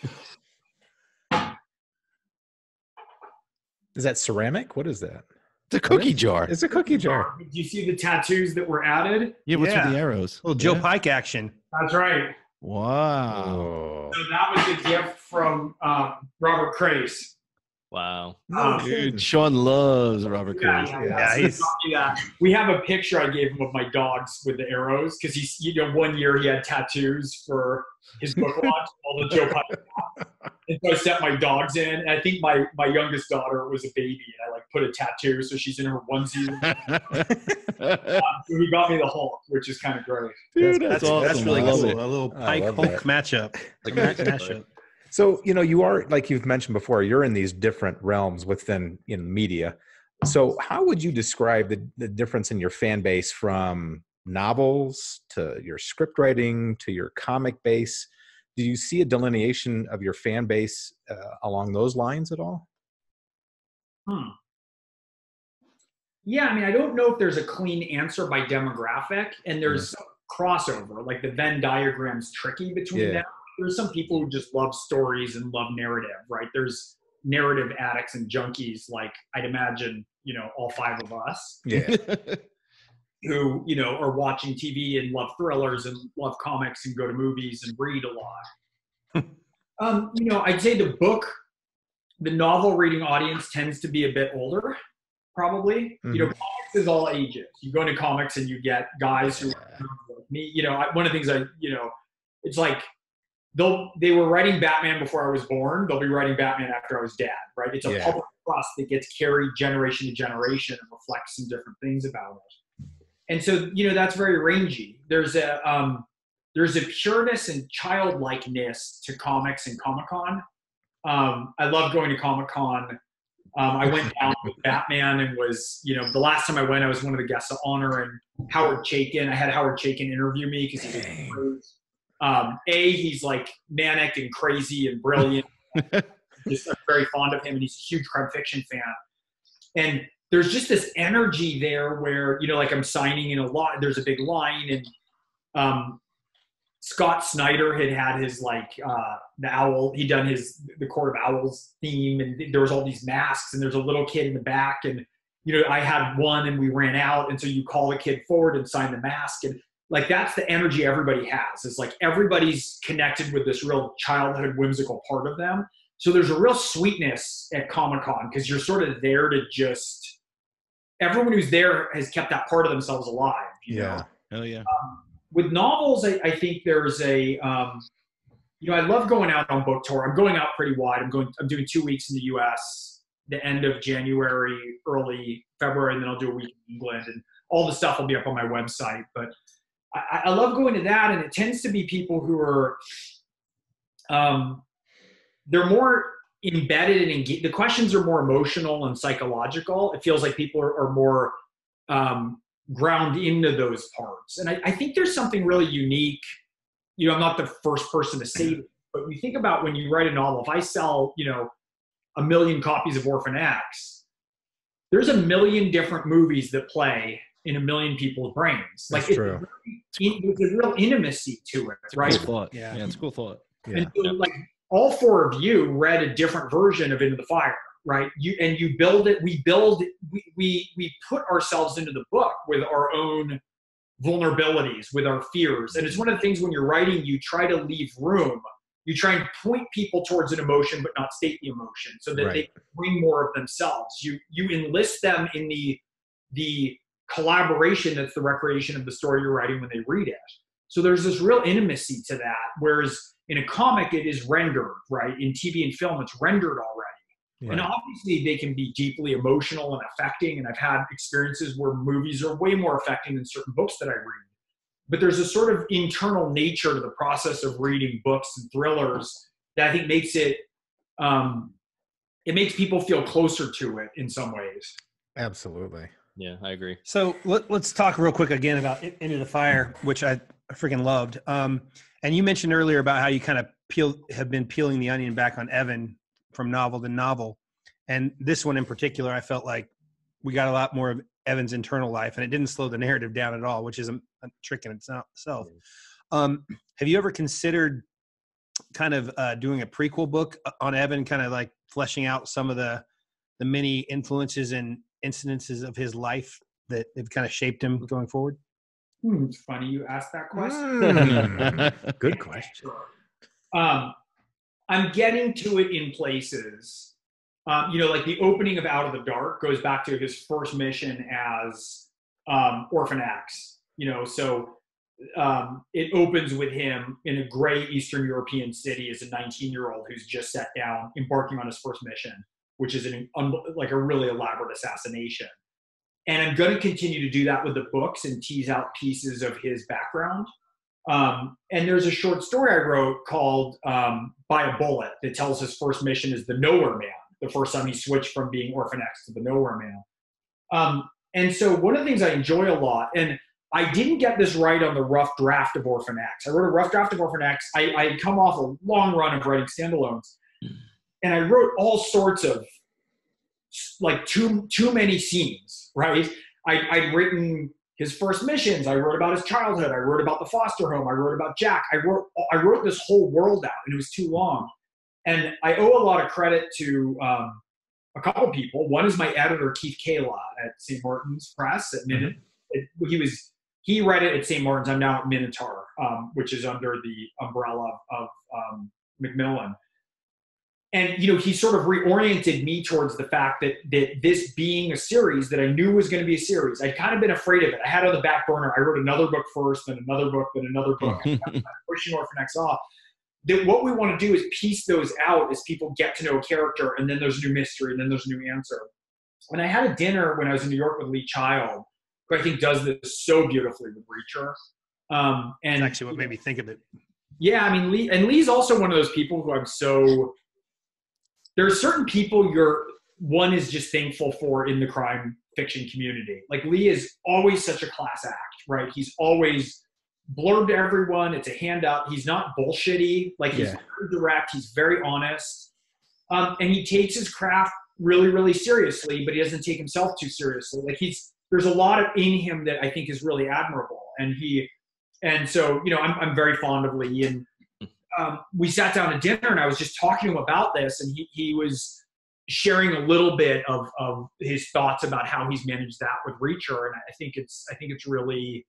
me. Is that ceramic? What is that? It's a cookie jar. It's a cookie jar. Do you see the tattoos that were added? Yeah, what's with the arrows? Joe Pike action. That's right. Wow. So that was a gift from Robert Crais. Wow. Dude, Sean loves Robert Crais. Yeah, we have a picture I gave him of my dogs with the arrows because he's, you know, 1 year he had tattoos for his book launch, all the Joe Pike. And so I set my dogs in. And I think my youngest daughter was a baby and I like put a tattoo. So she's in her onesie. So he got me the Hulk, which is kind of great. Dude, that's awesome. That's really cool. A little Pike-Hulk matchup. Like matchup. So, you know, you are, like you've mentioned before, you're in these different realms within media. So how would you describe the difference in your fan base from novels to your script writing to your comic base? Do you see a delineation of your fan base along those lines at all? Yeah, I mean, I don't know if there's a clean answer by demographic, and there's crossover, like the Venn diagram's tricky between them. There's some people who just love stories and love narrative, right? There's narrative addicts and junkies, like I'd imagine, you know, all five of us. Yeah. Who, you know, are watching TV and love thrillers and love comics and go to movies and read a lot. You know, I'd say the novel reading audience tends to be a bit older, probably. You know, comics is all ages. You go into comics and you get guys who are like me. You know, one of the things it's like, they were writing Batman before I was born. They'll be writing Batman after I was dad, right? It's a public trust that gets carried generation to generation and reflects some different things about it. And so, you know, that's very rangy. There's a pureness and childlikeness to comics and Comic-Con. I love going to Comic-Con. I went down with Batman and was, you know, the last time I went, I was one of the guests of honor, and Howard Chaikin. I had Howard Chaikin interview me because he was he's like manic and crazy and brilliant. Just, I'm very fond of him, and he's a huge crime fiction fan. And there's just this energy there where, you know, like I'm signing in a lot, there's a big line, and Scott Snyder had his like the owl, he'd done the Court of Owls theme, and there was all these masks, and there's a little kid in the back, and, you know, I had one and we ran out, and so you call the kid forward and sign the mask, and like that's the energy everybody has. It's like everybody's connected with this real childhood whimsical part of them. So there's a real sweetness at Comic-Con because you're sort of there to just, everyone who's there has kept that part of themselves alive. You know? Hell yeah. With novels, I think there's you know, I love going out on book tour. I'm going out pretty wide. I'm doing 2 weeks in the U.S., the end of January, early February, and then I'll do a week in England. And all the stuff will be up on my website. But I love going to that, and it tends to be people who are, they're more embedded and engaged. The questions are more emotional and psychological. It feels like people are more ground into those parts. And I think there's something really unique. You know, I'm not the first person to say it, but you think about when you write a novel, if I sell, you know, 1 million copies of Orphan X, there's 1 million different movies that play in 1 million people's brains. Like, that's true. There's a real intimacy to it, right? It's a cool thought. Yeah, it's a cool thought. Yeah. And so, like, all four of you read a different version of Into the Fire, right? You build it. We put ourselves into the book with our own vulnerabilities, with our fears. And it's one of the things when you're writing, you try to leave room. You try and point people towards an emotion, but not state the emotion, so that they can bring more of themselves. You enlist them in the collaboration that's the recreation of the story you're writing when they read it. So there's this real intimacy to that, whereas in a comic, it is rendered, right? In TV and film, it's rendered already. Right. And obviously, they can be deeply emotional and affecting, and I've had experiences where movies are way more affecting than certain books that I read. But there's a sort of internal nature to the process of reading books and thrillers that I think makes it, it makes people feel closer to it in some ways. Absolutely. Yeah, I agree. So let's talk real quick again about Into the Fire, which I freaking loved. And you mentioned earlier about how you kind of have been peeling the onion back on Evan from novel to novel. And this one in particular, I felt like we got a lot more of Evan's internal life, and it didn't slow the narrative down at all, which is a trick in itself. Have you ever considered kind of doing a prequel book on Evan, kind of like fleshing out some of the many influences and incidences of his life that have kind of shaped him going forward? It's funny you asked that question. Good question. I'm getting to it in places. You know, like the opening of Out of the Dark goes back to his first mission as Orphan X. You know, so it opens with him in a gray Eastern European city as a 19-year-old who's just sat down, embarking on his first mission, which is like a really elaborate assassination. And I'm going to continue to do that with the books and tease out pieces of his background. And there's a short story I wrote called By a Bullet that tells his first mission is the Nowhere Man, the first time he switched from being Orphan X to the Nowhere Man. And so one of the things I enjoy a lot, and I didn't get this right on the rough draft of Orphan X. I wrote a rough draft of Orphan X. I had come off a long run of writing standalones, and I wrote all sorts of, like, too many scenes, right? I'd written his first missions. I wrote about his childhood. I wrote about the foster home. I wrote about Jack. I wrote this whole world out, and it was too long. And I owe a lot of credit to a couple people. One is my editor, Keith Kayla, at St. Martin's Press. At he read it at St. Martin's. I'm now at Minotaur, which is under the umbrella of Macmillan. And, you know, he sort of reoriented me towards the fact that this being a series that I knew was going to be a series. I'd kind of been afraid of it. I had it on the back burner. I wrote another book first, then another book, then another book. I'm pushing Orphan X off. That what we want to do is piece those out as people get to know a character, and then there's a new mystery, and then there's a new answer. And I had a dinner when I was in New York with Lee Child, who I think does this so beautifully with Reacher. And that's actually what made me think of it. Yeah, I mean, Lee's also one of those people who I'm so... There are certain people one is just thankful for in the crime fiction community. Like, Lee is always such a class act, right? He's always blurb to everyone. It's a handout. He's not bullshitty. Like, he's very direct. He's very honest. And he takes his craft really, really seriously, but he doesn't take himself too seriously. Like, there's a lot in him that I think is really admirable. And so, you know, I'm very fond of Lee, and we sat down at dinner, and I was just talking to him about this, and he was sharing a little bit of his thoughts about how he's managed that with Reacher, and I think it's really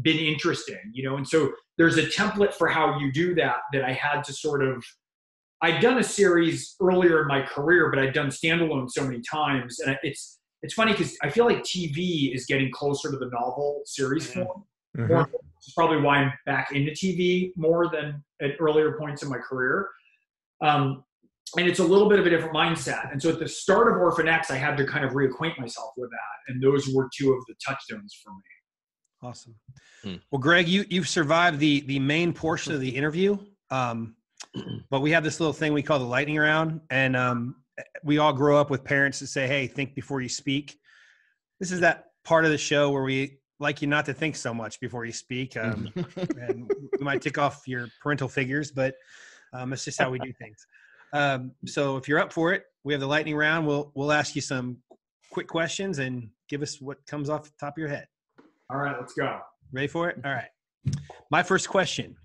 been interesting, you know. And so there's a template for how you do that I had to sort of – I'd done a series earlier in my career, but I'd done standalone so many times, and it's funny because I feel like TV is getting closer to the novel series form. Mm-hmm. It's probably why I'm back into TV more than at earlier points in my career. And it's a little bit of a different mindset. And so at the start of Orphan X, I had to kind of reacquaint myself with that. And those were two of the touchstones for me. Awesome. Well, Gregg, you've survived the main portion of the interview. But we have this little thing we call the lightning round. And we all grow up with parents that say, hey, think before you speak. This is that part of the show where we like you not to think so much before you speak. And we might tick off your parental figures, but it's just how we do things. So if you're up for it, we have the lightning round. We'll ask you some quick questions and give us what comes off the top of your head. All right, let's go. Ready for it? All right. My first question,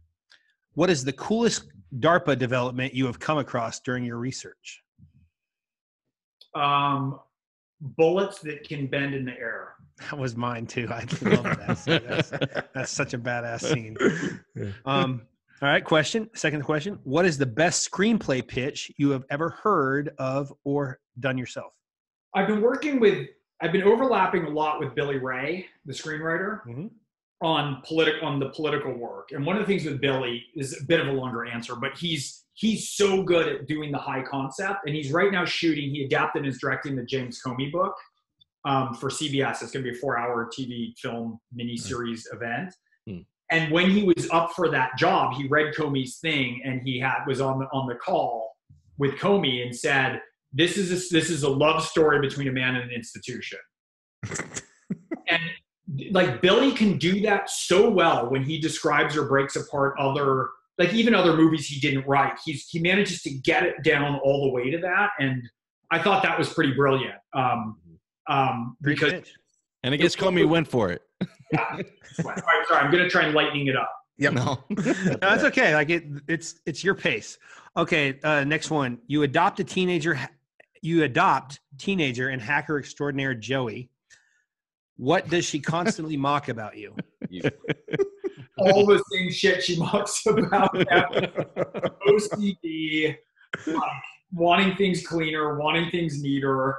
what is the coolest DARPA development you have come across during your research? Bullets that can bend in the air. That was mine too. I love that. So that's such a badass scene. All right. Second question. What is the best screenplay pitch you have ever heard of or done yourself? I've been overlapping a lot with Billy Ray, the screenwriter, on the political work. And one of the things with Billy is a bit of a longer answer, but he's so good at doing the high concept, and he's right now shooting. He adapted and is directing the James Comey book. For CBS, it's going to be a 4-hour TV film miniseries event. And when he was up for that job, he read Comey's thing, and he was on the call with Comey and said, "This is a love story between a man and an institution." And like, Billy can do that so well when he describes or breaks apart even other movies he didn't write. He manages to get it down all the way to that, and I thought that was pretty brilliant. And I guess Comey went for it. Yeah. All right, sorry, I'm gonna try and lightening it up. Yeah, no, that's okay. Like, it's your pace. Okay, next one. You adopt teenager and hacker extraordinaire Joey. What does she constantly mock about you? All the same shit she mocks about. OCD, like, wanting things cleaner, wanting things neater,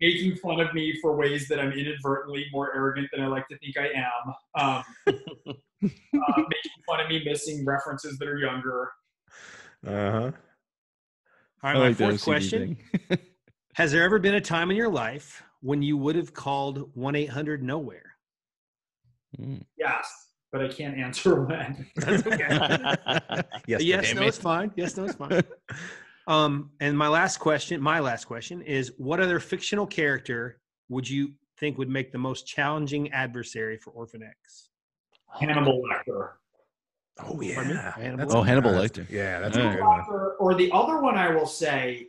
making fun of me for ways that I'm inadvertently more arrogant than I like to think I am, making fun of me missing references that are younger. Uh-huh. All right, like my fourth question. Has there ever been a time in your life when you would have called 1-800-NOWHERE? Yes, but I can't answer when. That's okay. Yes, no, it's fine. And my last question is, what other fictional character would you think would make the most challenging adversary for Orphan X? Hannibal Lecter. Oh, yeah. Hannibal Lecter. Yeah, that's a good one. Or the other one I will say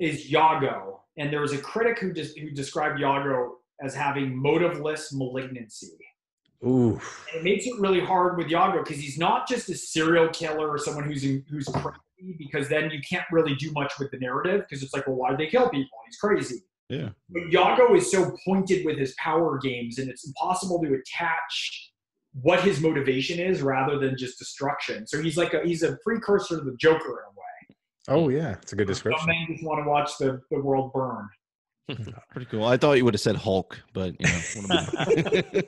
is Iago. And there was a critic who described Iago as having motiveless malignancy. Ooh. And it makes it really hard with Iago because he's not just a serial killer or someone who's crazy, because then you can't really do much with the narrative because it's like, well, why did they kill people? He's crazy. Yeah. But Iago is so pointed with his power games, and it's impossible to attach what his motivation is rather than just destruction. So he's like he's a precursor to the Joker in a way. Oh, yeah. It's a good description. Some men just want to watch the world burn. Pretty cool. I thought you would have said Hulk, but, you know.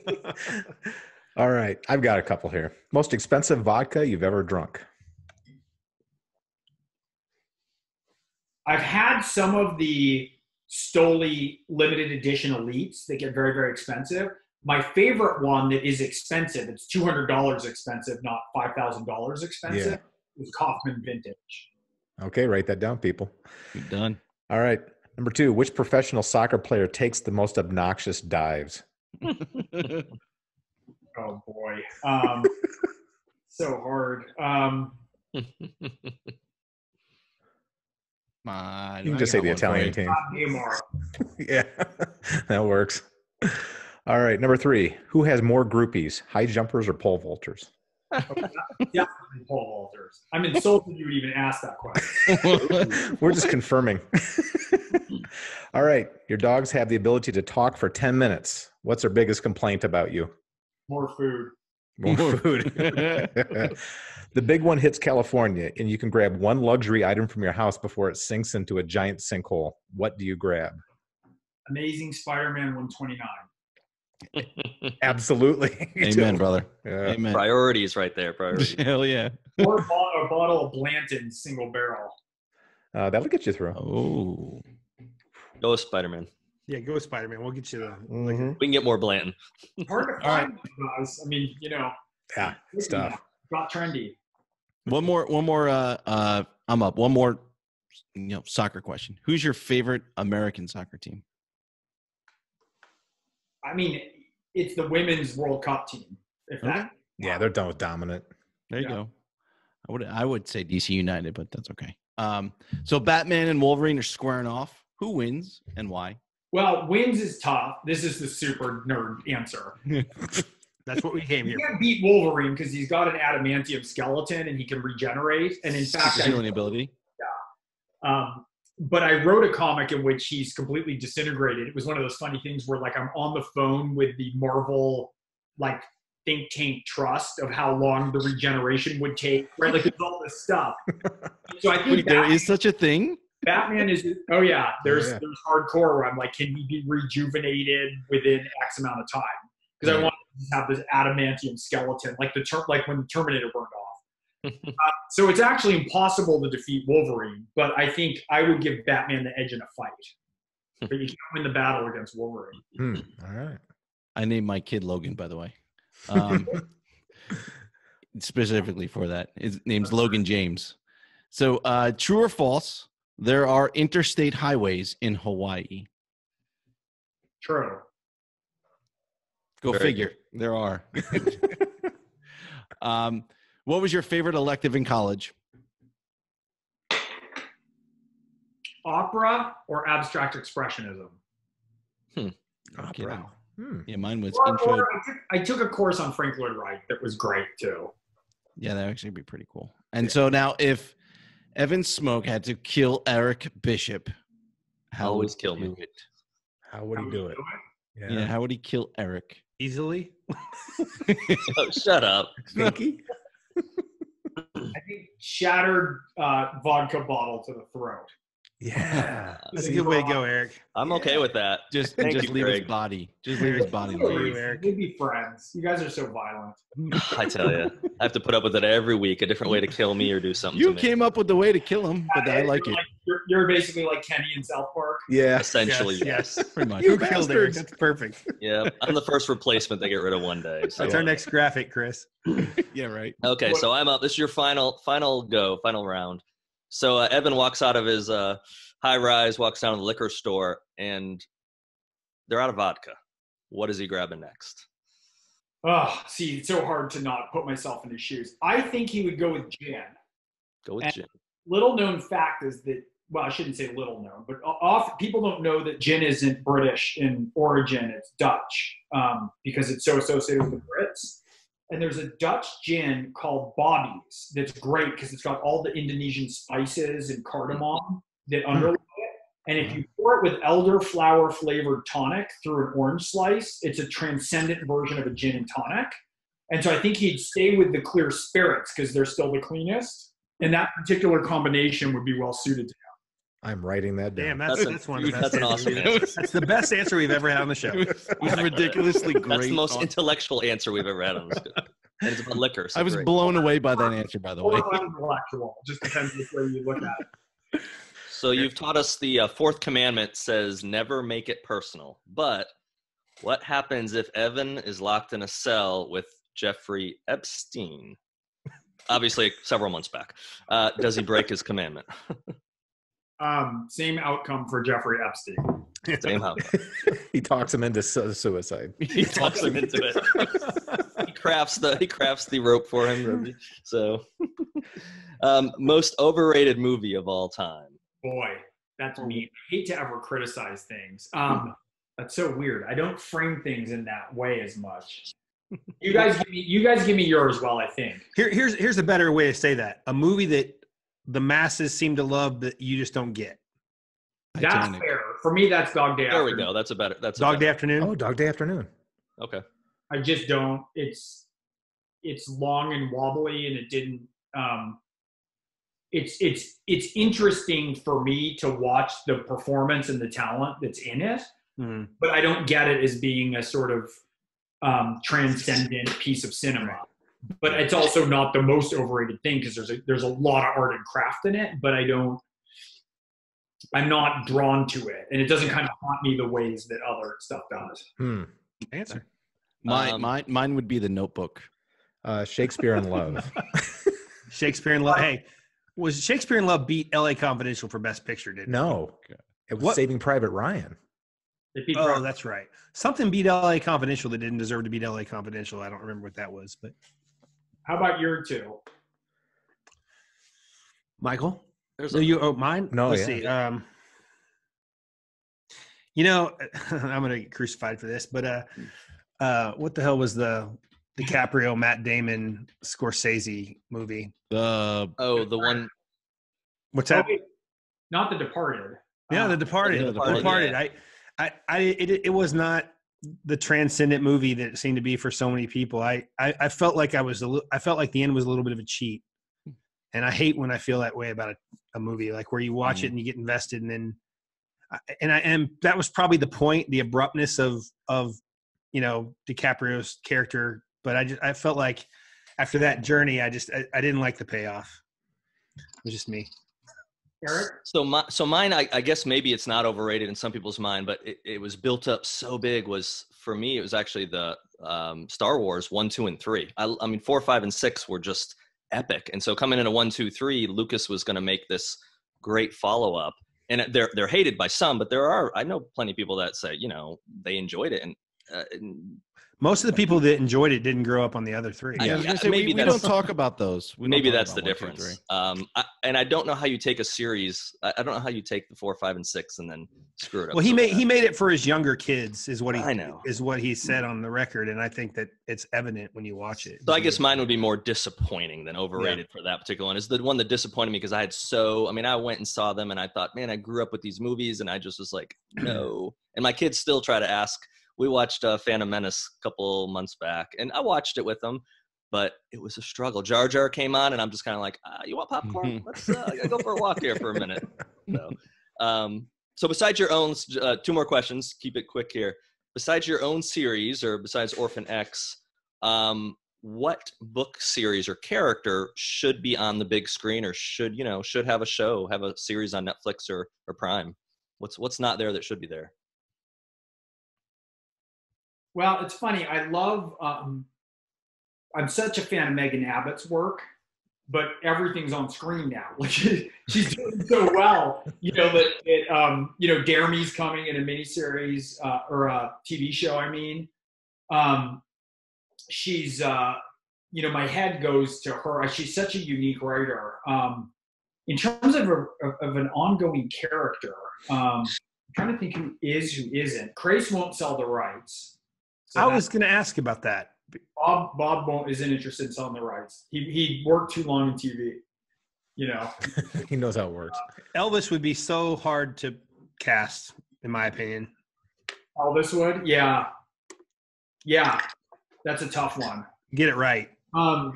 All right. I've got a couple here. Most expensive vodka you've ever drunk? I've had some of the Stoli limited edition elites that get very, very expensive. My favorite one that is expensive, it's $200 expensive, not $5,000 expensive, is Kaufman Vintage. Okay, write that down, people. You're done. All right. Number 2, which professional soccer player takes the most obnoxious dives? Oh, boy. So hard. You can just say the Italian team. Yeah, that works. All right. Number 3, who has more groupies, high jumpers or pole vaulters? Yeah, pole vaulters. I'm insulted you would even ask that question. We're just confirming. All right. Your dogs have the ability to talk for 10 minutes. What's their biggest complaint about you? More food. More food. The big one hits California, and you can grab one luxury item from your house before it sinks into a giant sinkhole. What do you grab? Amazing Spider-Man 129. Absolutely. Amen, brother. Yeah. Amen. Priorities right there. Priorities. Hell yeah. Or a bottle of Blanton single barrel. That'll get you through. Oh. Go Spider-Man. Yeah, go Spider-Man. We'll get you the. Mm-hmm. We can get more Blanton. Hard to find, guys. I mean, you know. Yeah, stuff. Got trendy. One more. I'm up. One more. You know, soccer question. Who's your favorite American soccer team? I mean, it's the women's World Cup team. If okay. That, yeah, they're done with dominant. There you go. I would say DC United, but that's okay. So Batman and Wolverine are squaring off. Who wins and why? Well, wins is tough. This is the super nerd answer. That's what we came here. You can't beat Wolverine because he's got an adamantium skeleton and he can regenerate. And in fact, healing ability. Yeah. But I wrote a comic in which he's completely disintegrated. It was one of those funny things where, like, I'm on the phone with the Marvel, like, think tank trust of how long the regeneration would take, right? Like, it's all this stuff. So I think there is such a thing. Batman is, oh yeah, there's hardcore where I'm like, can he be rejuvenated within X amount of time? Because I want to have this adamantium skeleton, like when the Terminator burned off. So it's actually impossible to defeat Wolverine, but I think I would give Batman the edge in a fight. But you can't win the battle against Wolverine. All right. I named my kid Logan, by the way. Specifically for that. His name's Logan James. So true or false, there are interstate highways in Hawaii. True. Go figure. There are. What was your favorite elective in college? Opera or abstract expressionism? Opera. Yeah, mine was intro. I took a course on Frank Lloyd Wright that was great too. Yeah, that would actually be pretty cool. And so now, if Evan Smoak had to kill Eric Bishop, how would he do it? Yeah. Yeah, how would he kill Eric? Easily. Oh, shut up. Stinky. I think shattered vodka bottle to the throat. Yeah. That's a good way to go, Eric. I'm okay with that. Just leave his body. Just leave his body. We'd be friends. You guys are so violent. I tell you. I have to put up with it every week. A different way to kill me or do something to me. You came up with the way to kill him, but I like it. Like, you're basically like Kenny in South Park. Yeah. Essentially, yes. Pretty much. You killed Eric. That's perfect. Yeah. I'm the first replacement they get rid of one day. So. That's our next graphic, Chris. Yeah, right. Okay, so I'm up. This is your final round. So Evan walks out of his high-rise, walks down to the liquor store, and they're out of vodka. What is he grabbing next? Oh, see, it's so hard to not put myself in his shoes. I think he would go with gin. Little-known fact is that, well, I shouldn't say little-known, but often people don't know that gin isn't British in origin. It's Dutch because it's so associated with the Brits. And there's a Dutch gin called Bobby's that's great because it's got all the Indonesian spices and cardamom that underlie it. And if you pour it with elderflower flavored tonic through an orange slice, it's a transcendent version of a gin and tonic. And so I think he'd stay with the clear spirits because they're still the cleanest. And that particular combination would be well suited to him. I'm writing that down. Damn, that's one of the best. That's an awesome answer. That's the best answer we've ever had on the show. It's ridiculously great. That's the most intellectual answer we've ever had on the show. And it's about liquor. So I was blown away by that answer, by the way. Intellectual. Just depends which way you look at it. So you've taught us the fourth commandment says never make it personal. But what happens if Evan is locked in a cell with Jeffrey Epstein? Obviously, several months back. Does he break his commandment? Same outcome for Jeffrey Epstein. Same outcome. He talks him into suicide. He talks him into it. He crafts the rope for him. So, most overrated movie of all time. Boy, that's me. I hate to ever criticize things. That's so weird. I don't frame things in that way as much. You guys give me yours while I think. Here's a better way to say that. A movie that the masses seem to love that you just don't get. That's Titanic. Fair. For me, that's Dog Day Afternoon. There we go. That's a better. That's Dog Day Afternoon. Oh, Dog Day Afternoon. Okay. I just don't. It's long and wobbly, and it didn't. It's interesting for me to watch the performance and the talent that's in it, but I don't get it as being a sort of transcendent piece of cinema. Right. But it's also not the most overrated thing because there's a lot of art and craft in it, but I'm not drawn to it. And it doesn't kind of haunt me the ways that other stuff does. Answer. Mine would be The Notebook. Shakespeare in Love. Shakespeare in Love. Hey, was Shakespeare in Love beat LA Confidential for Best Picture, didn't it? No. It was Saving Private Ryan. Oh, that's right. Something beat LA Confidential that didn't deserve to beat LA Confidential. I don't remember what that was, but. How about your two? Michael? Mine? No, let's see. You know, I'm going to get crucified for this, but what the hell was the DiCaprio, Matt Damon, Scorsese movie? The one. What's that? Not The Departed. Yeah, The Departed. The Departed. Yeah. It was not the transcendent movie that it seemed to be for so many people. I felt like I felt like the end was a little bit of a cheat, and I hate when I feel that way about a movie, like where you watch it and you get invested, and then that was probably the point, the abruptness of you know, DiCaprio's character. But I felt like after that journey, I didn't like the payoff. It was just me. Eric? So mine, I guess maybe it's not overrated in some people's mind, but it was built up so big. For me, it was actually the Star Wars 1, 2, and 3. I mean, 4, 5, and 6 were just epic. And so coming into 1, 2, 3, Lucas was going to make this great follow up, and they're hated by some, but I know plenty of people that say, you know, they enjoyed it. And most of the people that enjoyed it didn't grow up on the other three. Yeah. We don't talk about those. Maybe that's the difference. And I don't know how you take a series. I don't know how you take the 4, 5, and 6 and then screw it up. Well, he made it for his younger kids, is what he said on the record, and I think that it's evident when you watch it. So I guess mine would be more disappointing than overrated for that particular one. It's the one that disappointed me because I went and saw them, and I thought, man, I grew up with these movies, and I just was like, no. And my kids still try to ask We watched Phantom Menace a couple months back, and I watched it with them, but it was a struggle. Jar Jar came on, and I'm just kind of like, you want popcorn? Let's go for a walk here for a minute. So, so besides your own, two more questions, keep it quick here. Besides your own series, or besides Orphan X, what book series or character should be on the big screen, or should, you know, should have a show, have a series on Netflix or Prime? What's not there that should be there? Well, it's funny. I love, I'm such a fan of Megan Abbott's work, but everything's on screen now. Like she's doing so well, you know, that it, you know, Dare Me's coming in a miniseries or a TV show. I mean, she's, you know, my head goes to her. She's such a unique writer. In terms of an ongoing character, I'm trying to think who isn't. Crais won't sell the rights. So I was going to ask about that. Bob isn't interested in selling the rights. He worked too long in TV. You know, he knows how it works. Elvis would be so hard to cast, in my opinion. Elvis would, yeah. That's a tough one. Get it right. I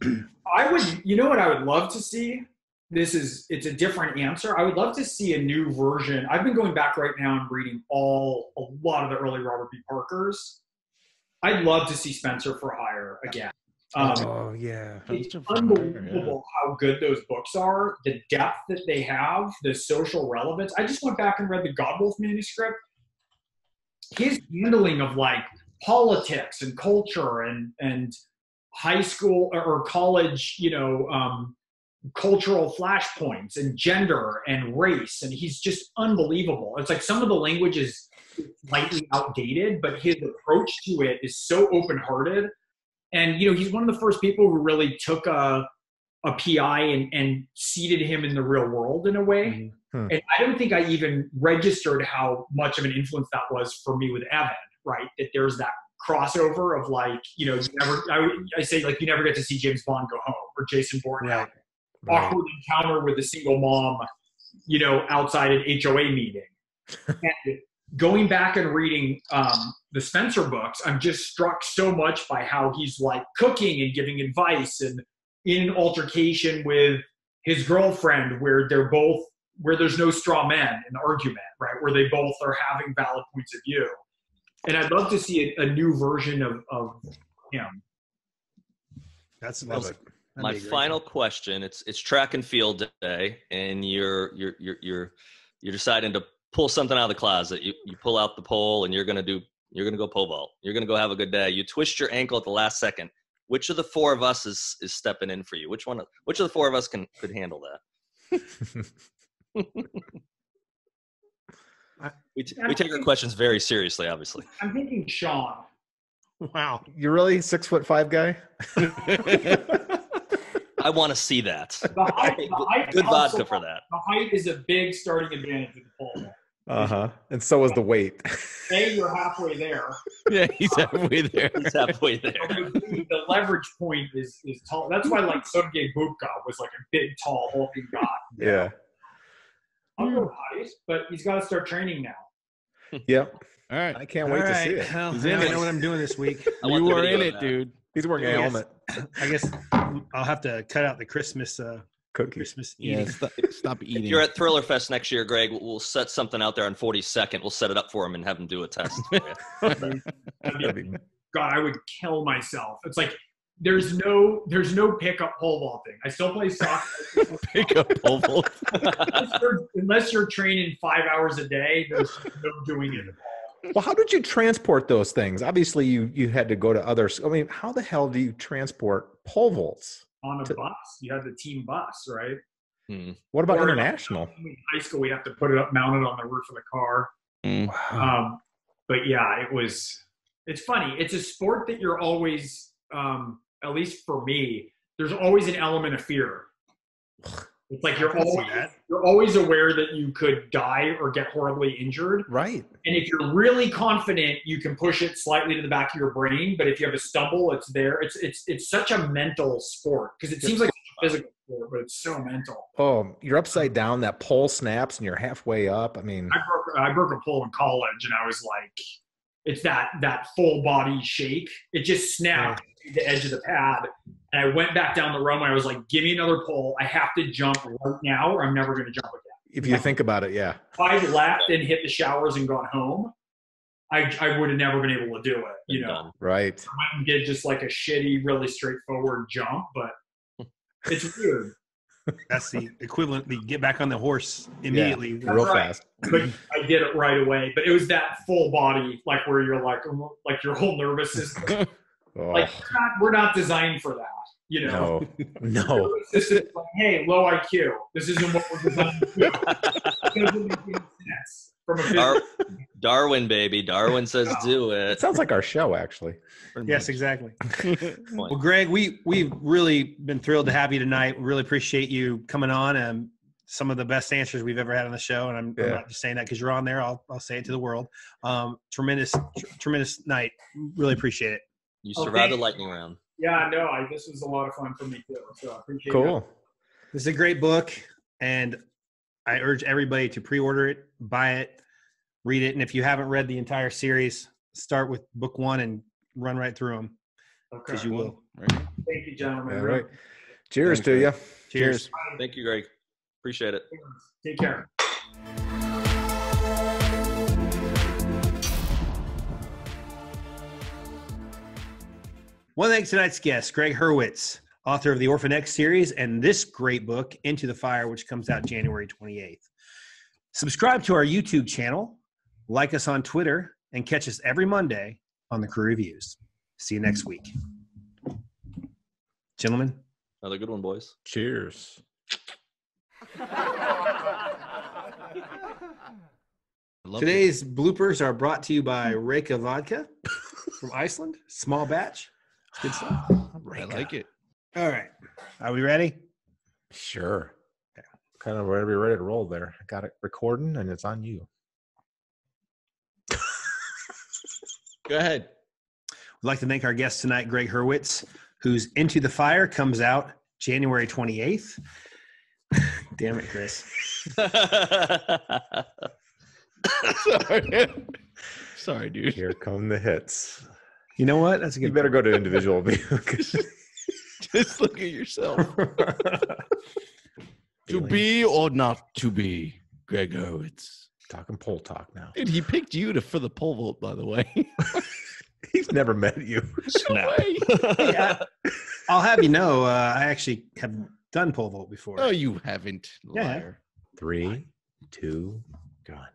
would, you know what I would love to see? It's a different answer. I would love to see a new version. I've been going back right now and reading a lot of the early Robert B. Parkers. I'd love to see Spencer for Hire again. Oh, yeah. It's unbelievable how good those books are, the depth that they have, the social relevance. I just went back and read the Godwolf manuscript. His handling of, like, politics and culture and high school or college, you know, cultural flashpoints and gender and race. And he's just unbelievable. It's like some of the language is slightly outdated, but his approach to it is so open-hearted. And, you know, he's one of the first people who really took a PI and seated him in the real world in a way. Mm-hmm. Huh. And I don't think I even registered how much of an influence that was for me with Evan, right? That there's that crossover of, like, you know, I say, like, you never get to see James Bond go home, or Jason Bourne. Right. Awkward encounter with a single mom, you know, outside an HOA meeting. And going back and reading the Spencer books, I'm just struck so much by how he's, like, cooking and giving advice, and in an altercation with his girlfriend where there's no straw men in the argument, right? Where they both are having valid points of view. And I'd love to see a new version of him. That's my final question. It's track and field day, and you're deciding to pull something out of the closet. You pull out the pole, and you're gonna go pole vault. You're gonna go have a good day. You twist your ankle at the last second. Which of the four of us is stepping in for you? Which of the four of us could handle that? We take our questions very seriously, obviously. I'm thinking Sean. Wow, you're really 6'5" guy? I want to see that. The height good vodka also, for that. The height is a big starting advantage in the pole. Uh-huh. And so is the weight. Hey, you're halfway there. Yeah, he's halfway there. He's halfway there. The leverage point is tall. That's why, like, Sergey Bubka was, like, a big, tall, hulking guy. Yeah. I'll go height, but he's got to start training now. Yep. All right. I can't wait to see it. Hell, I know what I'm doing this week. You are in it, dude. He's wearing a helmet. I guess I'll have to cut out the Christmas cookies. Christmas eating. Yeah, stop eating. If you're at Thriller Fest next year, Greg, we'll set something out there on 42nd. We'll set it up for him and have him do a test. God, I would kill myself. It's like there's no pickup pole vaulting. I still play soccer. Pickup pole vault. Unless you're training 5 hours a day, there's no doing it. Well, how did you transport those things? Obviously, you had to go to others. I mean, how the hell do you transport pole vaults? On a bus. You have the team bus, right? Hmm. What about international? In high school, we have to put it up, mounted on the roof of the car. Wow. But yeah, it's funny. It's a sport that you're always, at least for me, there's always an element of fear. It's like you're always aware that you could die or get horribly injured. Right. And if you're really confident, you can push it slightly to the back of your brain. But if you have a stumble, it's there. It's such a mental sport, because it seems like a physical sport, but it's so mental. Oh, you're upside down. That pole snaps and you're halfway up. I mean, I broke a pole in college, and I was like, It's that full body shake. It just snapped to the edge of the pad. And I went back down the runway. I was like, give me another pole. I have to jump right now or I'm never going to jump again. If you think about it, yeah. If I laughed and hit the showers and gone home, I would have never been able to do it, you know? Right. I went and did just like a shitty, really straightforward jump, but it's weird. That's the equivalent. You get back on the horse immediately. Yeah, real fast. But I did it right away. But it was that full body, like where you're like your whole nervous system. We're not designed for that, you know? No. This is like, hey, low IQ. This isn't what we're designed for. Darwin, baby. Darwin says do it. It sounds like our show, actually. Yes, exactly. Well, Gregg, we've really been thrilled to have you tonight. We really appreciate you coming on, and some of the best answers we've ever had on the show. And I'm not just saying that because you're on there. I'll say it to the world. Tremendous night. Really appreciate it. You survived the lightning round. Yeah, no, this was a lot of fun for me too. So I appreciate it. Cool. This is a great book, and I urge everybody to pre-order it, buy it, read it. And if you haven't read the entire series, start with book one and run right through them, because you will. Right. Thank you, gentlemen. All right. Cheers to you. Cheers. Thank you, Gregg. Appreciate it. Take care. One thanks to tonight's guest, Gregg Hurwitz, author of the Orphan X series and this great book, Into the Fire, which comes out January 28th. Subscribe to our YouTube channel, like us on Twitter, and catch us every Monday on The Crew Reviews. See you next week. Gentlemen. Another good one, boys. Cheers. Today's bloopers are brought to you by Reka Vodka from Iceland. Small batch. It's good stuff. I like it. All right. Are we ready? Sure. Okay. Kind of ready to roll there. I got it recording and it's on you. Go ahead. We'd like to thank our guest tonight, Gregg Hurwitz, whose Into the Fire comes out January 28th. Damn it, Chris. Sorry, dude. Here come the hits. You know what? That's a good You better go to individual view. Just look at yourself. To be or not to be, Gregg Hurwitz. Talking poll talk now. Dude, he picked you for the poll vote, by the way. He's never met you. No. Yeah. I'll have you know, I actually have done poll vote before. No, you haven't, liar. Yeah. 3, 2, gone.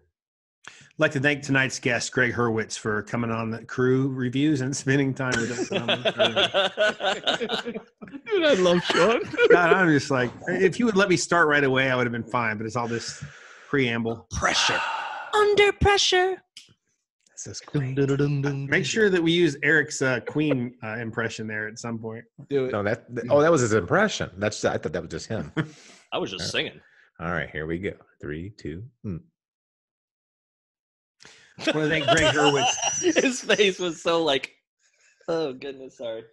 I'd like to thank tonight's guest, Gregg Hurwitz, for coming on The Crew Reviews and spending time with us. Dude, I love Sean. God, I'm just like, if you would let me start right away, I would have been fine, but it's all this preamble. Pressure. Under pressure. This is great. Make sure that we use Eric's Queen impression there at some point. Do it. No, that was his impression. I thought that was just him. I was just singing. All right, here we go. 3, 2, I want to thank Gregg Hurwitz. His face was so like, oh goodness, sorry.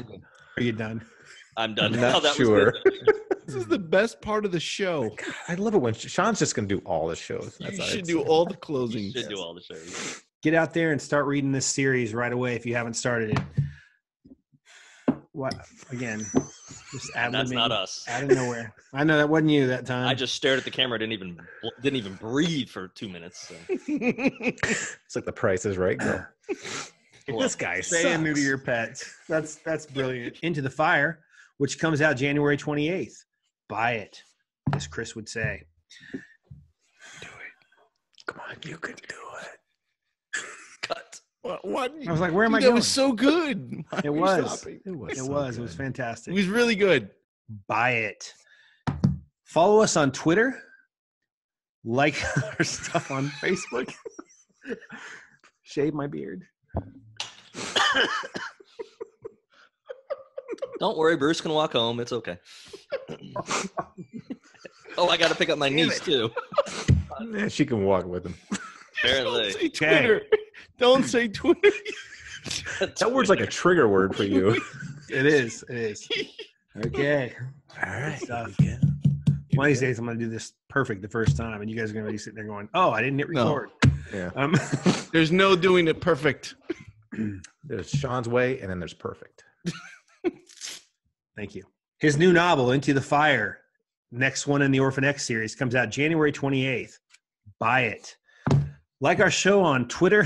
Okay. Are you done? I'm done. I'm not sure. This is the best part of the show. God, I love it when Sean's just going to do all the shows. That's you should do all the closings. You should do all the shows. Get out there and start reading this series right away if you haven't started it. What again? Just that's not us. Out of nowhere. I know that wasn't you that time. I just stared at the camera. I didn't even breathe for 2 minutes. So. It's like The Price is Right, girl. This guy stay new to your pets. That's brilliant. Into the Fire, which comes out January 28th. Buy it, as Chris would say. Do it. Come on, you can do it. Cut. What? I was like, where am I going? That was so good. It was. It was fantastic. It was really good. Buy it. Follow us on Twitter. Like our stuff on Facebook. Shave my beard. Don't worry. Bruce can walk home. It's okay. Oh, I got to pick up my niece, too. Yeah, she can walk with him. Apparently. Don't say Twitter. Okay. Don't say Twitter. That word's like a trigger word for you. It is. Okay. All right. One of these days, I'm going to do this perfect the first time, and you guys are going to be sitting there going, oh, I didn't hit record. No. Yeah. There's no doing it perfect. There's Sean's Way, and then there's perfect. Thank you. His new novel, Into the Fire, next one in the Orphan X series, comes out January 28th. Buy it. Like our show on Twitter.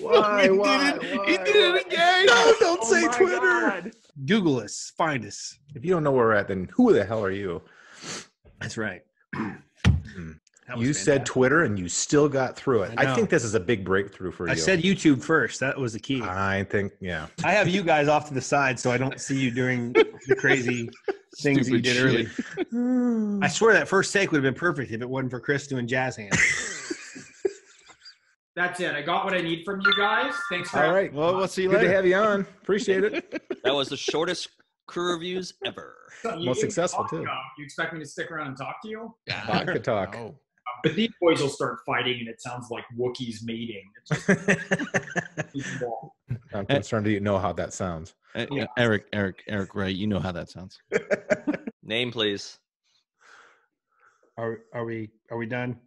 Why? He did it again. No, don't say Twitter. God. Google us. Find us. If you don't know where we're at, then who the hell are you? That's right. You said Twitter and you still got through it. I think this is a big breakthrough for you. I said YouTube first. That was the key. I think, yeah. I have you guys off to the side so I don't see you doing the crazy things you did early. I swear that first take would have been perfect if it wasn't for Chris doing jazz hands. That's it. I got what I need from you guys. Thanks for having me. All right. Well, we'll see you later. Good to have you on. Appreciate it. That was the shortest crew reviews ever. Most successful, too. You expect me to stick around and talk to you? Yeah. Talk to talk. No. But these boys will start fighting, and it sounds like Wookiees meeting. It's just, I'm concerned you know how that sounds. Yeah. Eric Wright, you know how that sounds. Name, please. Are we done?